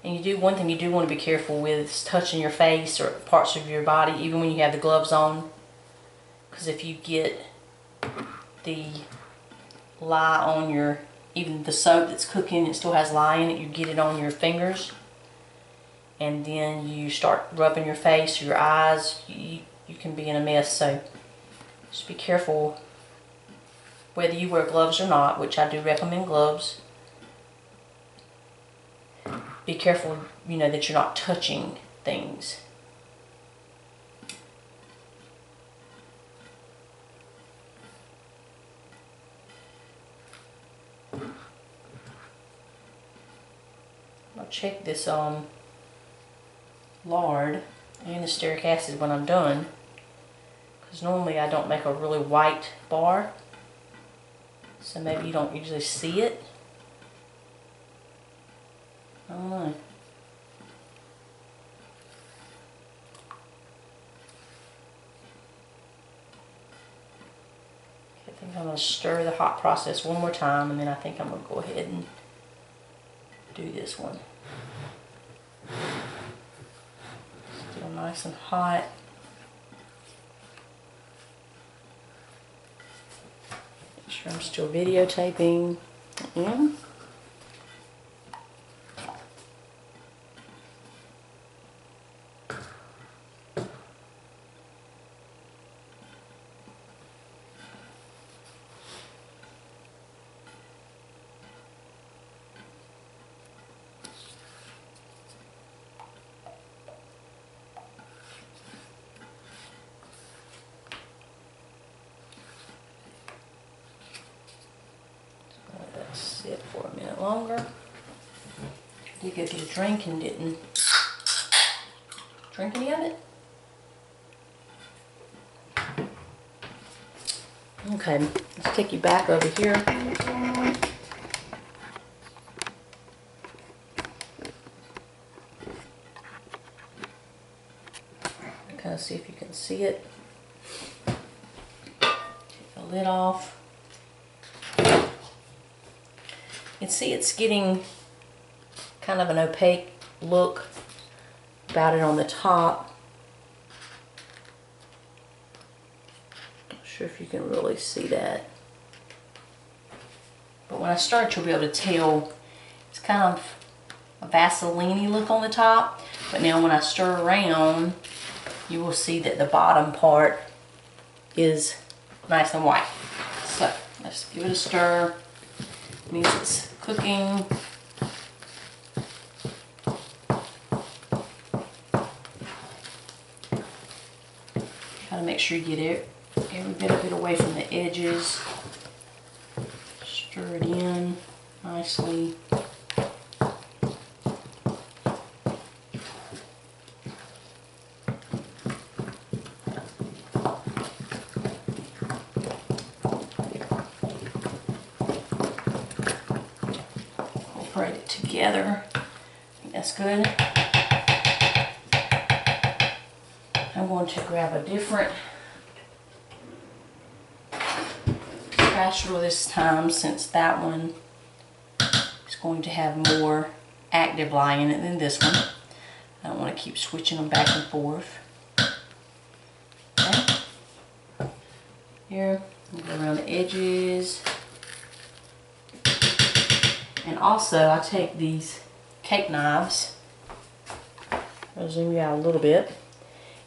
And you do, one thing you do want to be careful with is touching your face or parts of your body, even when you have the gloves on. Because if you get the lye on your, even the soap that's cooking, it still has lye in it, you get it on your fingers. And then you start rubbing your face, your eyes, you, you can be in a mess. So just be careful whether you wear gloves or not, which I do recommend gloves. Be careful, you know, that you're not touching things. I'll check this um, lard and the stearic acid when I'm done, because normally I don't make a really white bar, so maybe you don't usually see it. I don't know. I think I'm going to stir the hot process one more time, and then I think I'm going to go ahead and do this one. Still nice and hot. Make sure I'm still videotaping. Yeah. Sit for a minute longer. You could get a drink and didn't drink any of it. Okay, let's take you back over here. Kind of see if you can see it. Take the lid off. You can see it's getting kind of an opaque look about it on the top. Not sure if you can really see that, but when I start, you'll be able to tell it's kind of a Vaseline-y look on the top. But now when I stir around, you will see that the bottom part is nice and white. So let's give it a stir. It means it's cooking. Try to make sure you get it every bit of it away from the edges. Stir it in nicely. Incorporate it together. I think that's good. I'm going to grab a different natural this time since that one is going to have more active lye in it than this one. I don't want to keep switching them back and forth. Okay. Here, go around the edges. And also, I take these cake knives. I'll zoom you out a little bit.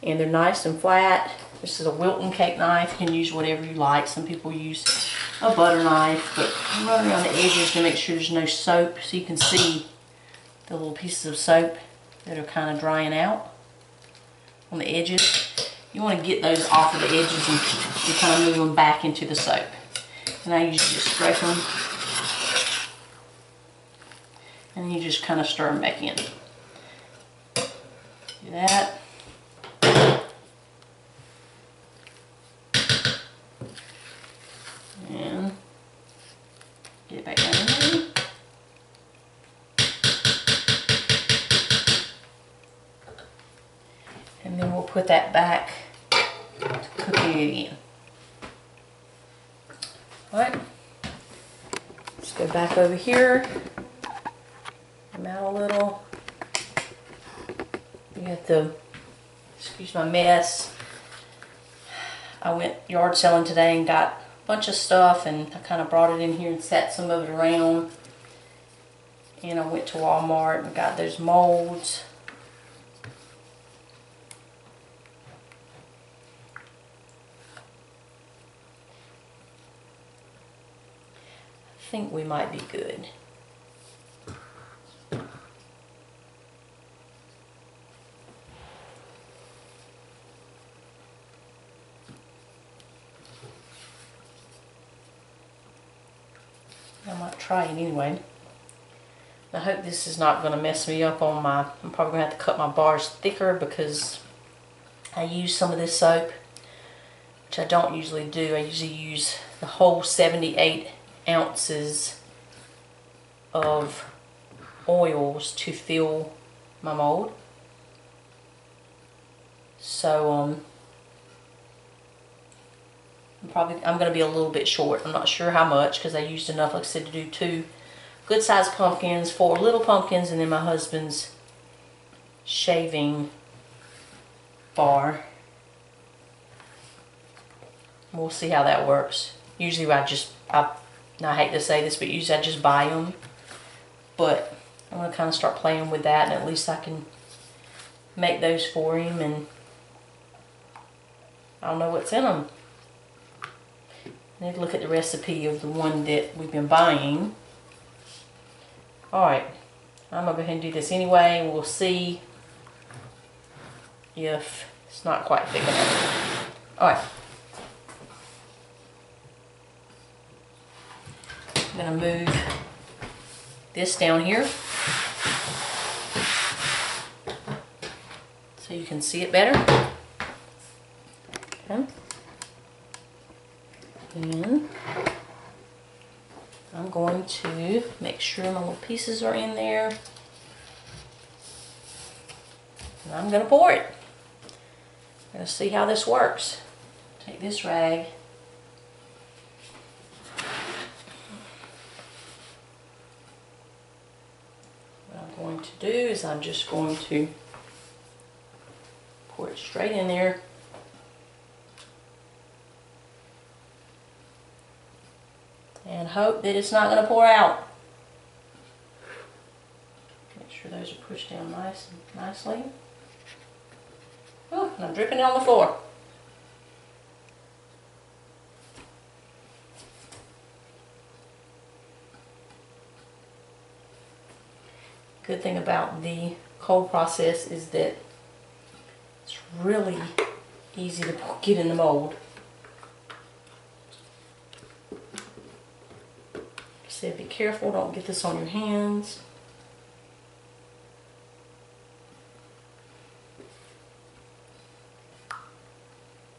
And they're nice and flat. This is a Wilton cake knife. You can use whatever you like. Some people use a butter knife, but I'm running around the edges to make sure there's no soap, so you can see the little pieces of soap that are kind of drying out on the edges. You want to get those off of the edges and you kind of move them back into the soap. And I usually just scrape them. And you just kind of stir them back in. Do that. And get it back down in there. And then we'll put that back to cooking it again. Alright. Let's go back over here. Out a little. You have to excuse my mess. I went yard selling today and got a bunch of stuff, and I kind of brought it in here and sat some of it around. And I went to Walmart and got those molds. I think we might be good. I might try it anyway. I hope this is not going to mess me up on my... I'm probably going to have to cut my bars thicker because I use some of this soap, which I don't usually do. I usually use the whole seventy-eight ounces of oils to fill my mold. So, um... probably I'm going to be a little bit short. I'm not sure how much because I used enough, like I said, to do two good sized pumpkins, four little pumpkins, and then my husband's shaving bar. We'll see how that works. Usually I just, I, I hate to say this, but usually I just buy them. But I'm going to kind of start playing with that, and at least I can make those for him, and I don't know what's in them. I need to look at the recipe of the one that we've been buying. Alright, I'm going to go ahead and do this anyway. We'll see if it's not quite thick enough. Alright. I'm going to move this down here so you can see it better. Okay. And I'm going to make sure my little pieces are in there, and I'm going to pour it. I'm going to see how this works. Take this rag, what I'm going to do is I'm just going to pour it straight in there. And hope that it's not going to pour out. Make sure those are pushed down nice and nicely. Oh, and I'm dripping it on the floor. Good thing about the cold process is that it's really easy to get in the mold. So be careful, don't get this on your hands.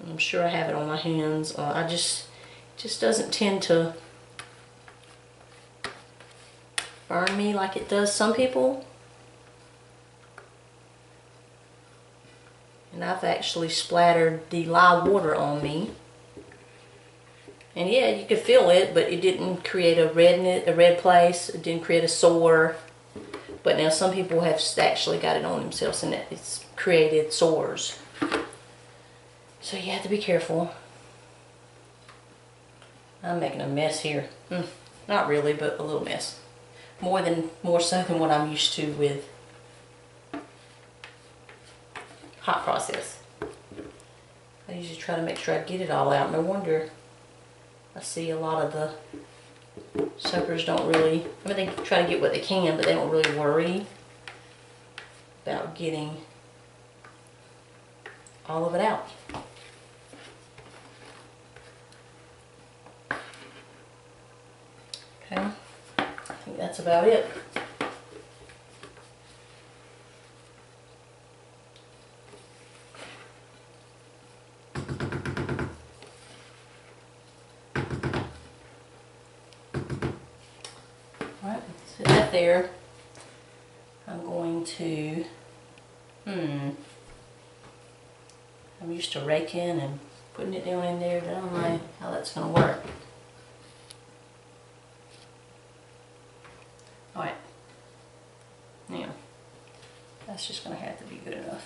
I'm sure I have it on my hands. Uh, I just, just doesn't tend to burn me like it does some people. And I've actually splattered the lye water on me. And yeah, you could feel it, but it didn't create a red, a red place. It didn't create a sore. But now some people have actually got it on themselves and it's created sores. So you have to be careful. I'm making a mess here. Mm, not really, but a little mess. More than, more so than what I'm used to with hot process. I usually try to make sure I get it all out. No wonder I see a lot of the soakers don't really, I mean, they try to get what they can, but they don't really worry about getting all of it out. Okay, I think that's about it. There, I'm going to, hmm, I'm used to raking and putting it down in there, but I don't know how that's going to work. Alright, now, that's just going to have to be good enough.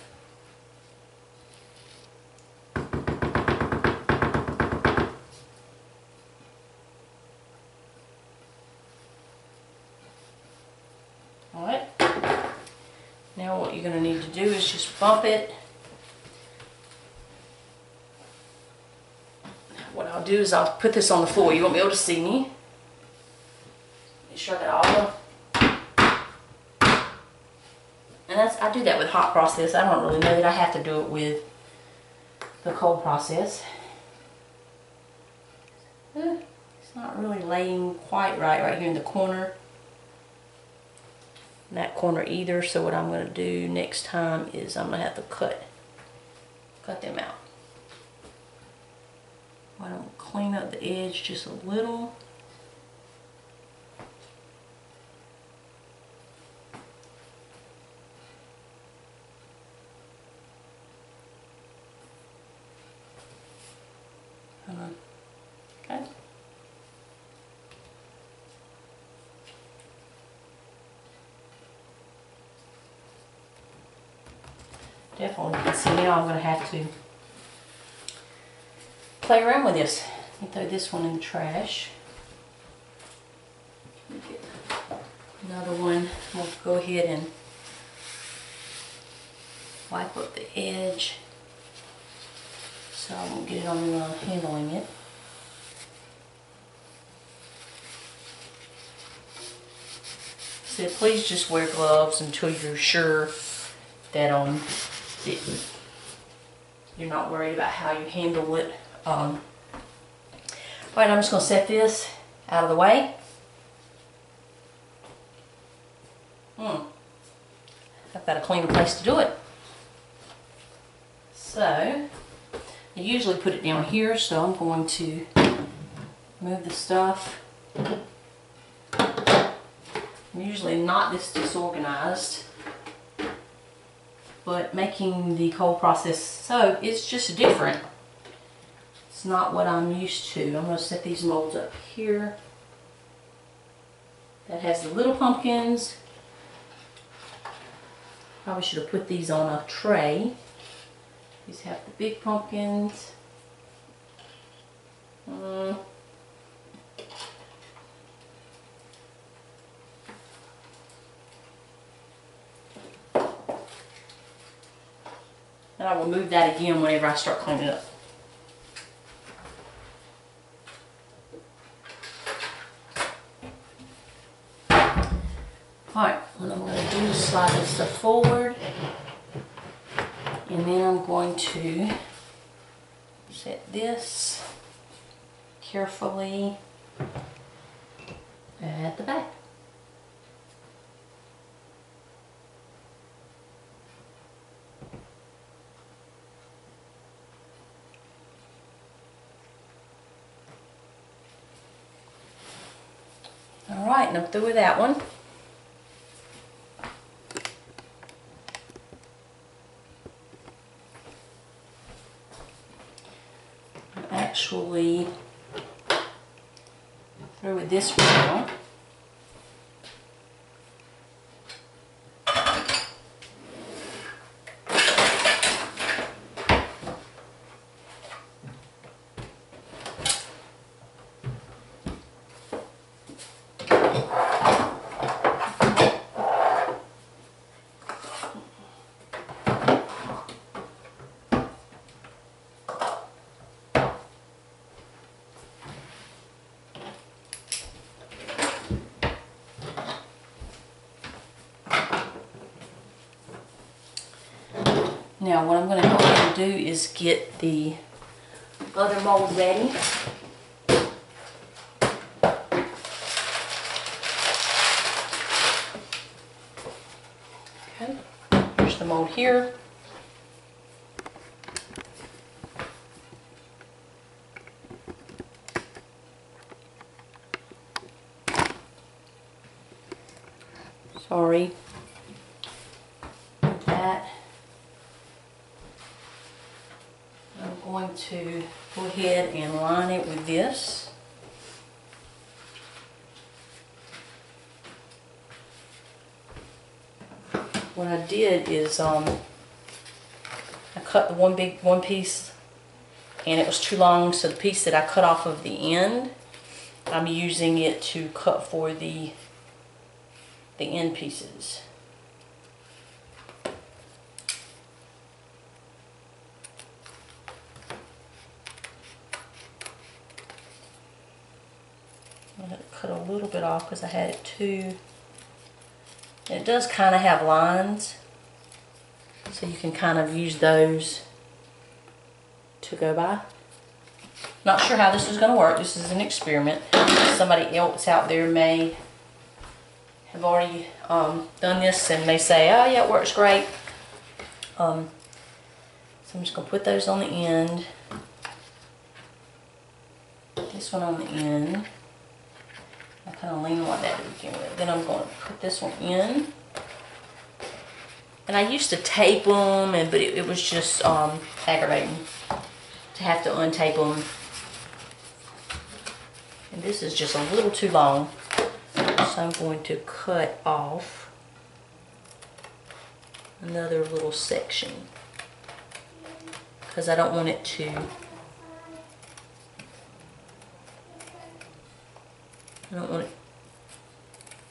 Now what you're going to need to do is just bump it. What I'll do is I'll put this on the floor. You won't be able to see me. Make sure that all the... And that's, I do that with hot process. I don't really know that I have to do it with the cold process. It's not really laying quite right right here in the corner. That corner either, so what I'm going to do next time is I'm going to have to cut cut them out. Why don't we clean up the edge just a little. Definitely can see now I'm going to have to play around with this. Let me throw this one in the trash. Get another one. We'll go ahead and wipe up the edge so I won't get it on while I'm handling it. So please just wear gloves until you're sure that on. It, you're not worried about how you handle it. Um, Alright, I'm just going to set this out of the way. Hmm. I've got a cleaner place to do it. So, I usually put it down here, so I'm going to move the stuff. I'm usually not this disorganized. But making the cold process soap, it's just different. It's not what I'm used to. I'm going to set these molds up here. That has the little pumpkins. Probably should have put these on a tray. These have the big pumpkins. Mm. And I will move that again whenever I start cleaning up. Alright, what I'm going to do is slide this stuff forward. And then I'm going to set this carefully at the back. Alright, and I'm through with that one. I'm actually through with this rail. Now what I'm going to go ahead and do is get the other mold ready. Okay, here's the mold here. Sorry. To go ahead and line it with this. What I did is um, I cut the one big one piece, and it was too long, so the piece that I cut off of the end, I'm using it to cut for the the end pieces. Little bit off because I had it too. It does kind of have lines, so you can kind of use those to go by. Not sure how this is going to work. This is an experiment. Somebody else out there may have already um, done this and may say, oh yeah, it works great. Um, so I'm just going to put those on the end. This one on the end. I kind of lean like that to begin with. Then I'm going to put this one in. And I used to tape them, and, but it, it was just um, aggravating to have to untape them. And this is just a little too long. So I'm going to cut off another little section because I don't want it to I don't want it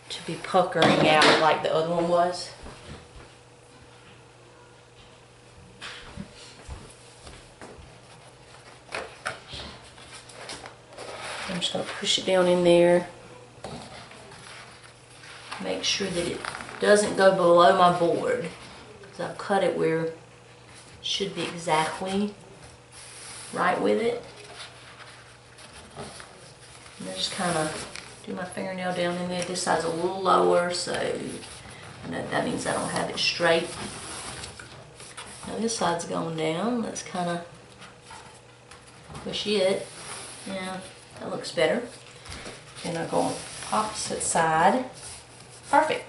to be puckering out like the other one was. I'm just going to push it down in there. Make sure that it doesn't go below my board, because I've cut it where it should be exactly right with it. And I just kind of do my fingernail down in there. This side's a little lower, so I know that means I don't have it straight. Now this side's going down. Let's kind of push it. Yeah, that looks better. Then I go on the opposite side. Perfect.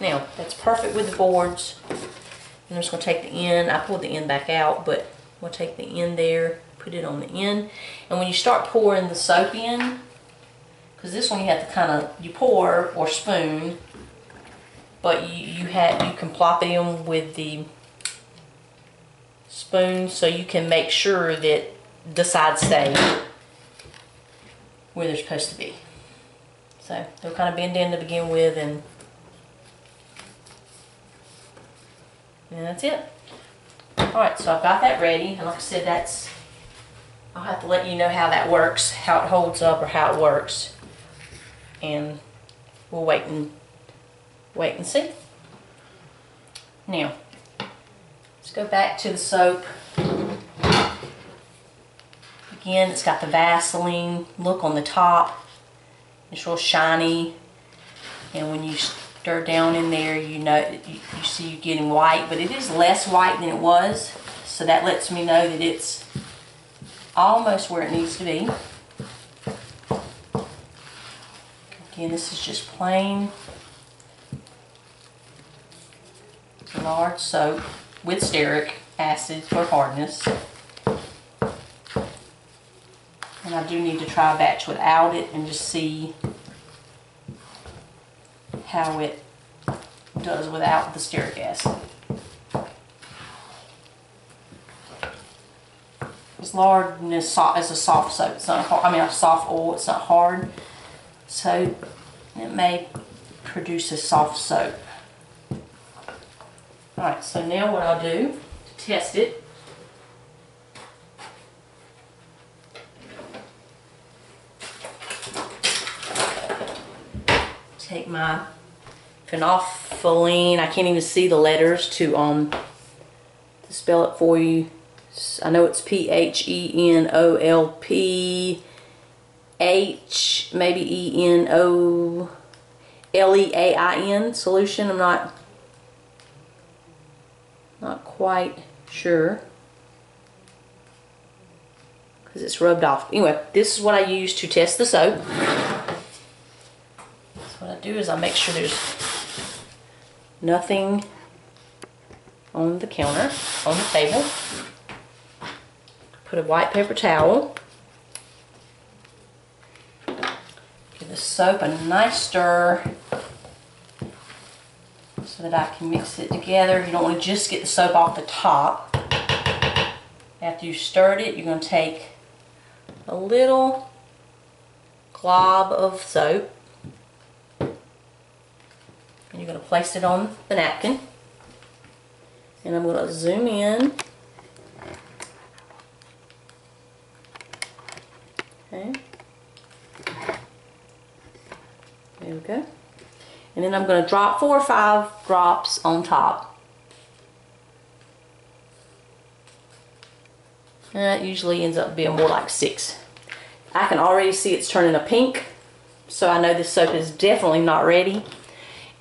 Now that's perfect with the boards. And I'm just going to take the end. I pulled the end back out, but we'll take the end there, put it on the end. And when you start pouring the soap in, because this one you have to kind of, you pour or spoon, but you, you, have, you can plop it in with the spoon so you can make sure that the sides stay where they're supposed to be. So they'll kind of bend in to begin with, and, and that's it. Alright, so I've got that ready, and like I said, that's, I'll have to let you know how that works, how it holds up or how it works. And we'll wait and wait and see. Now, let's go back to the soap. Again, it's got the Vaseline look on the top. It's real shiny, and when you stir down in there, you know you, you see you're getting white, but it is less white than it was, so that lets me know that it's almost where it needs to be. Again, this is just plain large soap with stearic acid for hardness. And I do need to try a batch without it and just see how it does without the stearic acid. It's lard and it's, soft, it's a soft soap. It's not hard, I mean, a soft oil. It's not hard, so it may produce a soft soap. All right. So now what I'll do to test it. Take my phenolphthalein. I can't even see the letters to um to spell it for you. I know it's P H E N O L P H, maybe E N O L E A I N solution. I'm not not quite sure because it's rubbed off. Anyway, this is what I use to test the soap. So what I do is I make sure there's nothing on the counter, on the table. Put a white paper towel. Give the soap a nice stir so that I can mix it together. You don't want to just get the soap off the top. After you've stirred it, you're going to take a little glob of soap and you're going to place it on the napkin. And I'm going to zoom in. Okay. There we go. And then I'm going to drop four or five drops on top. And that usually ends up being more like six. I can already see it's turning a pink, so I know this soap is definitely not ready.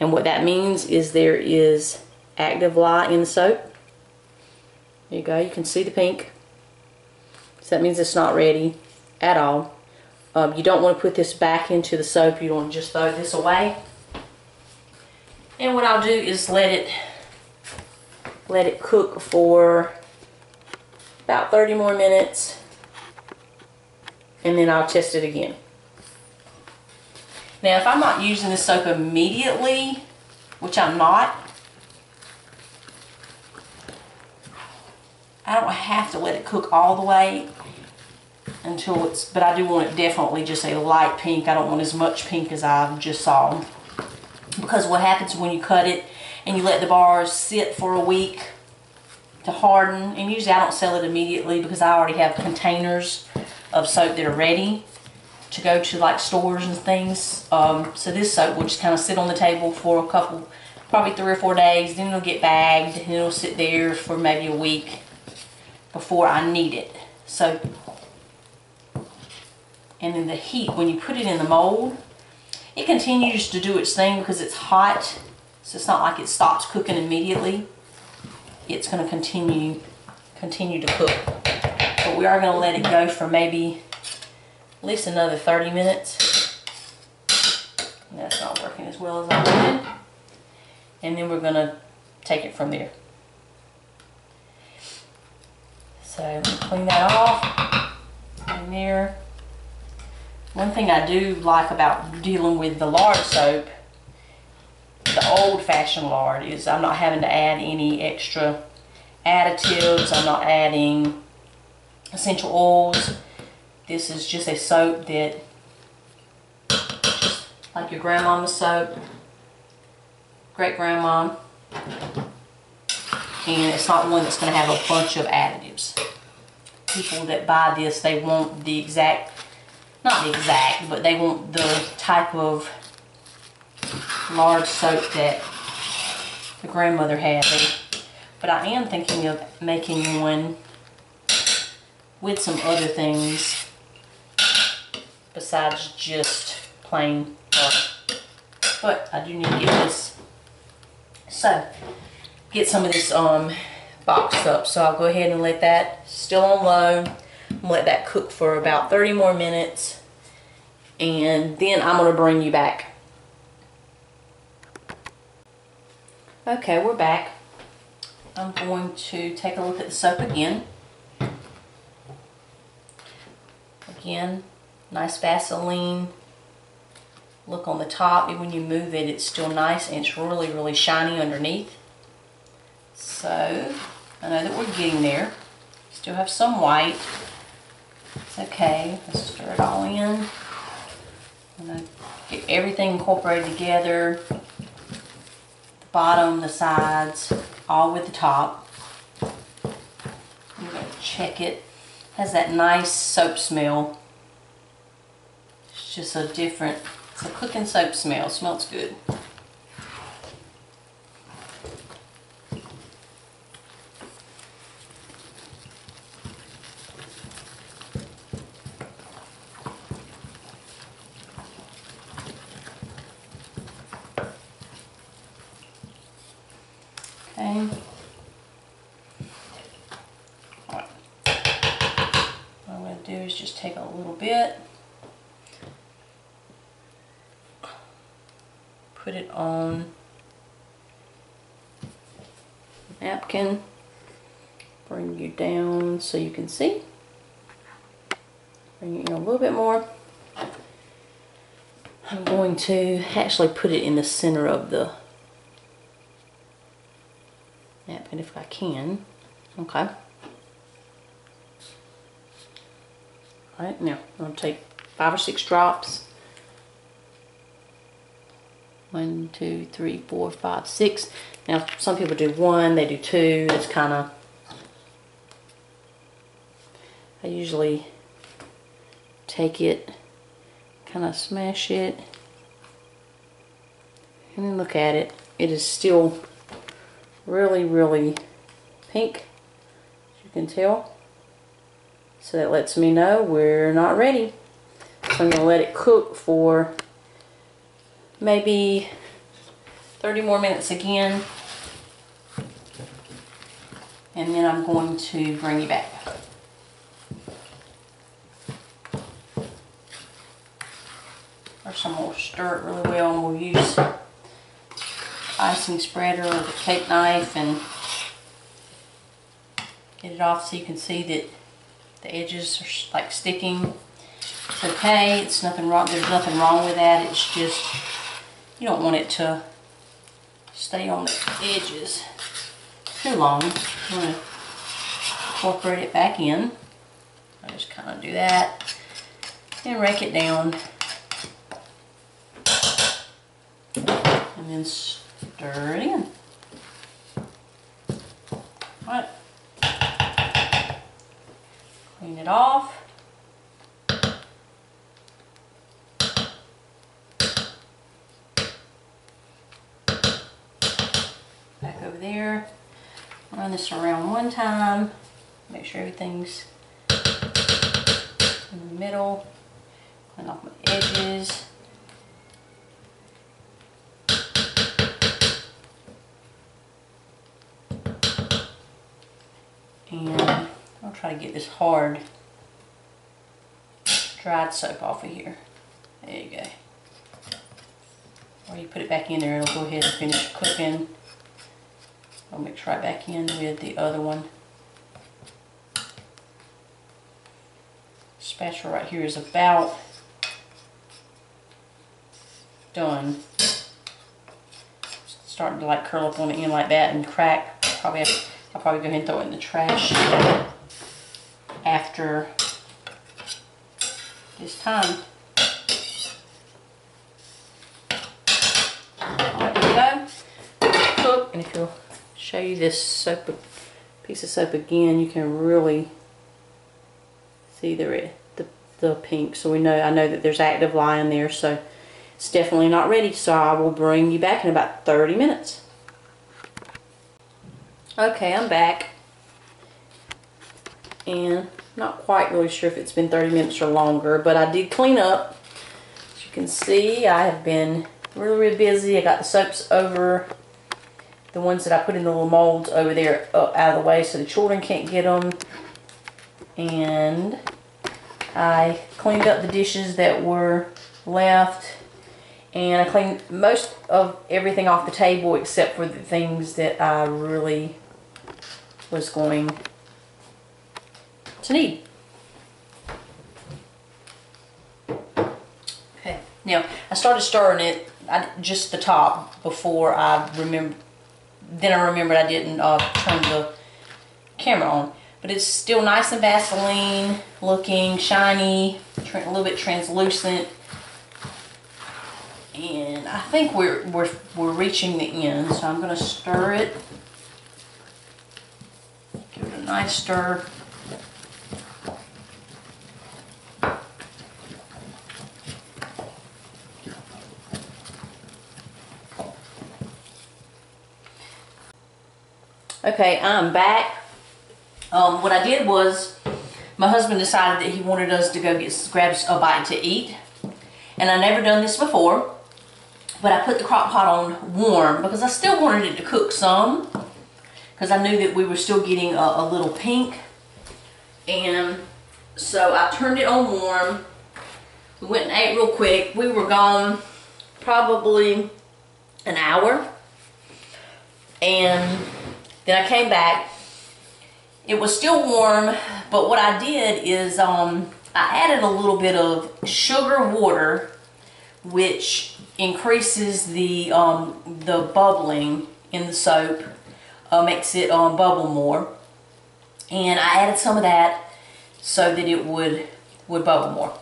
And what that means is there is active lye in the soap. There you go. You can see the pink. So that means it's not ready at all. Um, you don't want to put this back into the soap. You don't want to just throw this away. And what I'll do is let it let it cook for about thirty more minutes, and then I'll test it again. Now, if I'm not using this soap immediately, which I'm not, I don't have to let it cook all the way until it's, but I do want it definitely just a light pink. I don't want as much pink as I just saw, because what happens when you cut it and you let the bars sit for a week to harden, and usually I don't sell it immediately because I already have containers of soap that are ready to go to like stores and things. Um, so this soap will just kind of sit on the table for a couple, probably three or four days, then it'll get bagged and it'll sit there for maybe a week before I need it. So, and then the heat, when you put it in the mold, it continues to do its thing because it's hot. So it's not like it stops cooking immediately. It's going to continue, continue to cook. But we are going to let it go for maybe at least another thirty minutes. That's not working as well as I wanted. And then we're going to take it from there. So clean that off in there. One thing I do like about dealing with the lard soap, the old-fashioned lard, is I'm not having to add any extra additives. I'm not adding essential oils. This is just a soap that, just like your grandmama's soap, great-grandma, and it's not one that's going to have a bunch of additives. People that buy this, they want the exact, not the exact, but they want the type of lard soap that the grandmother had. But I am thinking of making one with some other things besides just plain lard. But I do need to get this, so get some of this um boxed up. So I'll go ahead and let that, still on low, let that cook for about thirty more minutes, and then I'm going to bring you back. Okay, we're back. I'm going to take a look at the soap again. Again, nice Vaseline look on the top, and when you move it, it's still nice and it's really, really shiny underneath. So I know that we're getting there. Still have some white. It's okay. Let's stir it all in. I'm gonna get everything incorporated together. The bottom, the sides, all with the top. I'm gonna check it. Has that nice soap smell. It's just a different, it's a cooking soap smell. It smells good. Okay. All right. What I'm going to do is just take a little bit, put it on a napkin, bring you down so you can see, bring it in a little bit more. I'm going to actually put it in the center of the napkin if I can. Okay. Alright, now I'm going to take five or six drops. One, two, three, four, five, six. Now some people do one, they do two. It's kind of, I usually take it, kind of smash it, and then look at it. It is still really, really pink, as you can tell. So that lets me know we're not ready. So I'm going to let it cook for maybe thirty more minutes again. And then I'm going to bring you back. First I'm going to stir it really well, and we'll use icing spreader or the cake knife and get it off so you can see that the edges are like sticking. It's okay, it's nothing wrong, there's nothing wrong with that, it's just you don't want it to stay on the edges too long. You want to incorporate it back in. I just kind of do that and rake it down and then stir it in. All right. Clean it off. Back over there. Run this around one time. Make sure everything's in the middle. Clean off my edges. And I'll try to get this hard dried soap off of here. There you go. Or you put it back in there, it'll go ahead and finish cooking. I'll mix right back in with the other one. Spatula right here is about done. It's starting to like curl up on the end like that and crack. Probably have I'll probably go ahead and throw it in the trash after this time. Alright, there we go. Cook, and if you'll show you this soap, piece of soap again, you can really see the red, the the pink. So we know, I know that there's active lye there, so it's definitely not ready. So I will bring you back in about thirty minutes. Okay, I'm back, and not quite really sure if it's been thirty minutes or longer, but I did clean up. As you can see, I have been really, really busy. I got the soaps over, the ones that I put in the little molds over there up out of the way so the children can't get them, and I cleaned up the dishes that were left, and I cleaned most of everything off the table except for the things that I really was going to need. Now, I started stirring it, I, just the top, before I remember. Then I remembered I didn't uh, turn the camera on. But it's still nice and Vaseline looking, shiny, a little bit translucent. And I think we're, we're, we're reaching the end, so I'm going to stir it. Give it a nice stir. Okay, I'm back. Um, what I did was, my husband decided that he wanted us to go get grab a bite to eat, and I've never done this before, but I put the crock pot on warm because I still wanted it to cook some, because I knew that we were still getting a, a little pink, and so I turned it on warm. We went and ate real quick. We were gone probably an hour, and then I came back. It was still warm, but what I did is um, I added a little bit of sugar water, which increases the um, the bubbling in the soap, uh, makes it um, bubble more. And I added some of that so that it would would bubble more.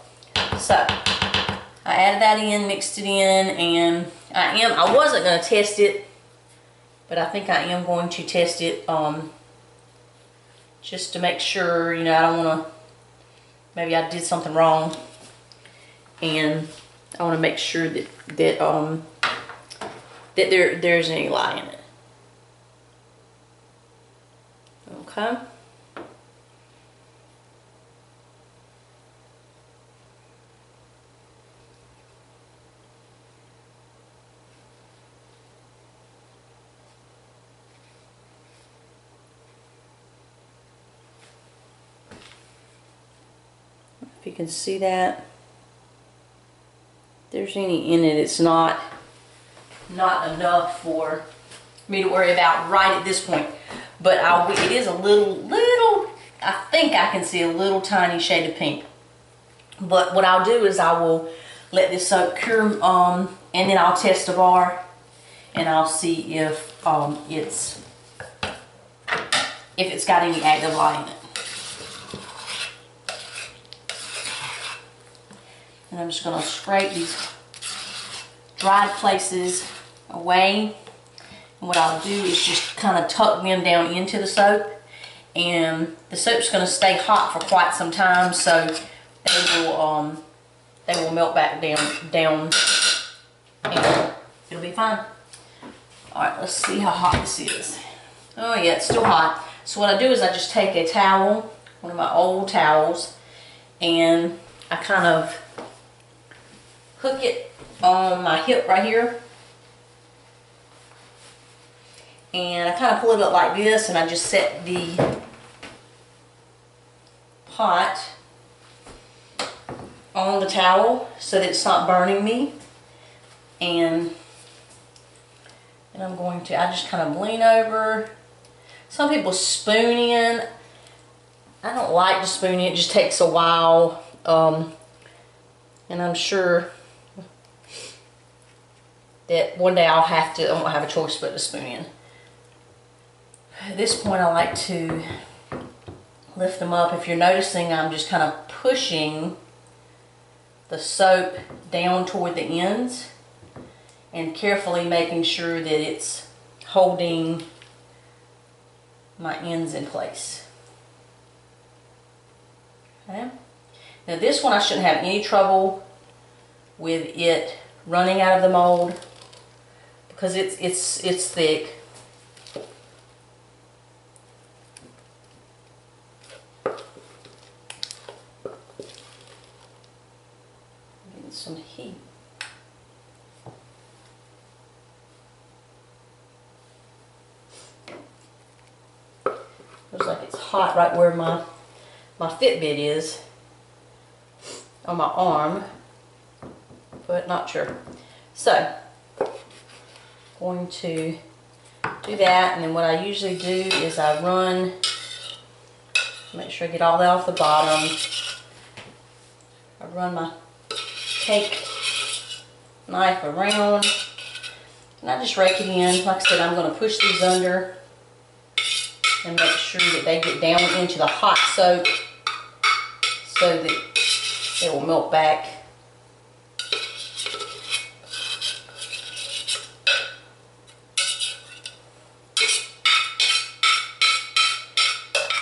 So I added that in, mixed it in, and I am I wasn't going to test it, but I think I am going to test it. Um, Just to make sure, you know, I don't want to, maybe I did something wrong. And I want to make sure that, that, um, that there, there isn't any lye in it. Okay. You can see that if there's any in it, it's not not enough for me to worry about right at this point, but I'll, it is a little little I think I can see a little tiny shade of pink. But what I'll do is I will let this soap cure, um, and then I'll test a bar and I'll see if um, it's if it's got any active lye in it. And I'm just going to scrape these dried places away. And what I'll do is just kind of tuck them down into the soap. And the soap's going to stay hot for quite some time, so they will um, they will melt back down, down, and it'll be fine. All right, let's see how hot this is. Oh yeah, it's still hot. So what I do is I just take a towel, one of my old towels, and I kind of hook it on my hip right here, and I kind of pull it up like this, and I just set the pot on the towel so that it's not burning me, and and I'm going to, I just kind of lean over. Some people spoon in. I don't like to spoon in, it just takes a while, um, and I'm sure that one day I'll have to, I won't have a choice but to spoon in. At this point I like to lift them up. If you're noticing, I'm just kind of pushing the soap down toward the ends and carefully making sure that it's holding my ends in place. Okay. Now this one I shouldn't have any trouble with it running out of the mold, because it's it's it's thick. Getting some heat. Looks like it's hot right where my my Fitbit is on my arm, but not sure. So, going to do that, and then what I usually do is I run, make sure I get all that off the bottom. I run my cake knife around, and I just rake it in. Like I said, I'm going to push these under and make sure that they get down into the hot soap so that it will melt back.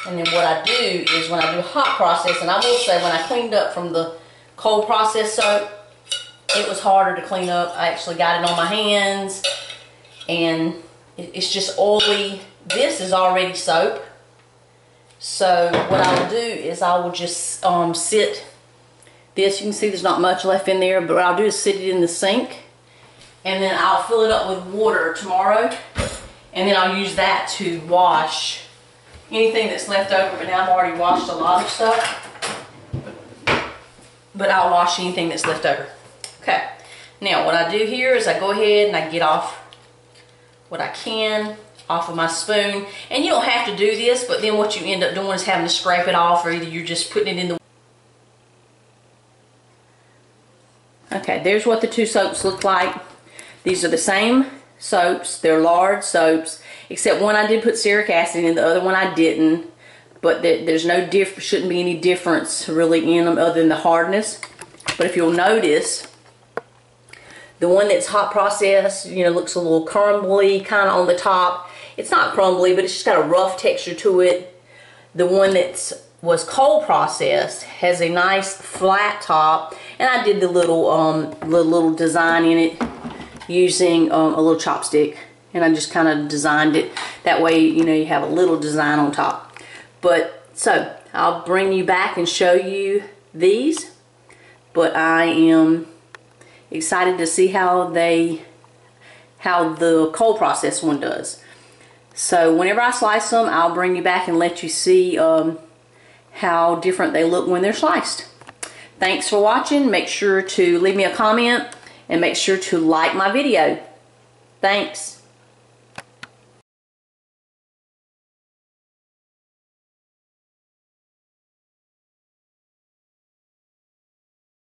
And then what I do is when I do hot process, and I will say when I cleaned up from the cold process soap, it was harder to clean up. I actually got it on my hands, and it's just oily. This is already soap. So what I will do is I will just um, sit this. You can see there's not much left in there, but what I'll do is sit it in the sink, and then I'll fill it up with water tomorrow, and then I'll use that to wash anything that's left over. But now I've already washed a lot of stuff, but I'll wash anything that's left over. Okay, now what I do here is I go ahead and I get off what I can off of my spoon, and you don't have to do this, but then what you end up doing is having to scrape it off, or either you're just putting it in the... Okay, there's what the two soaps look like. These are the same soaps, they're lard soaps, except one I did put stearic acid in, the other one I didn't, but there's no diff shouldn't be any difference really in them other than the hardness. But if you'll notice, the one that's hot processed, you know, looks a little crumbly kind of on the top. It's not crumbly, but it's just got a rough texture to it. The one that's was cold processed has a nice flat top, and I did the little um the little design in it using um, a little chopstick, and I just kind of designed it that way. You know, you have a little design on top. But so I'll bring you back and show you these, but I am excited to see how they how the cold process one does. So whenever I slice them, I'll bring you back and let you see um, how different they look when they're sliced. Thanks for watching. Make sure to leave me a comment, and make sure to like my video. Thanks.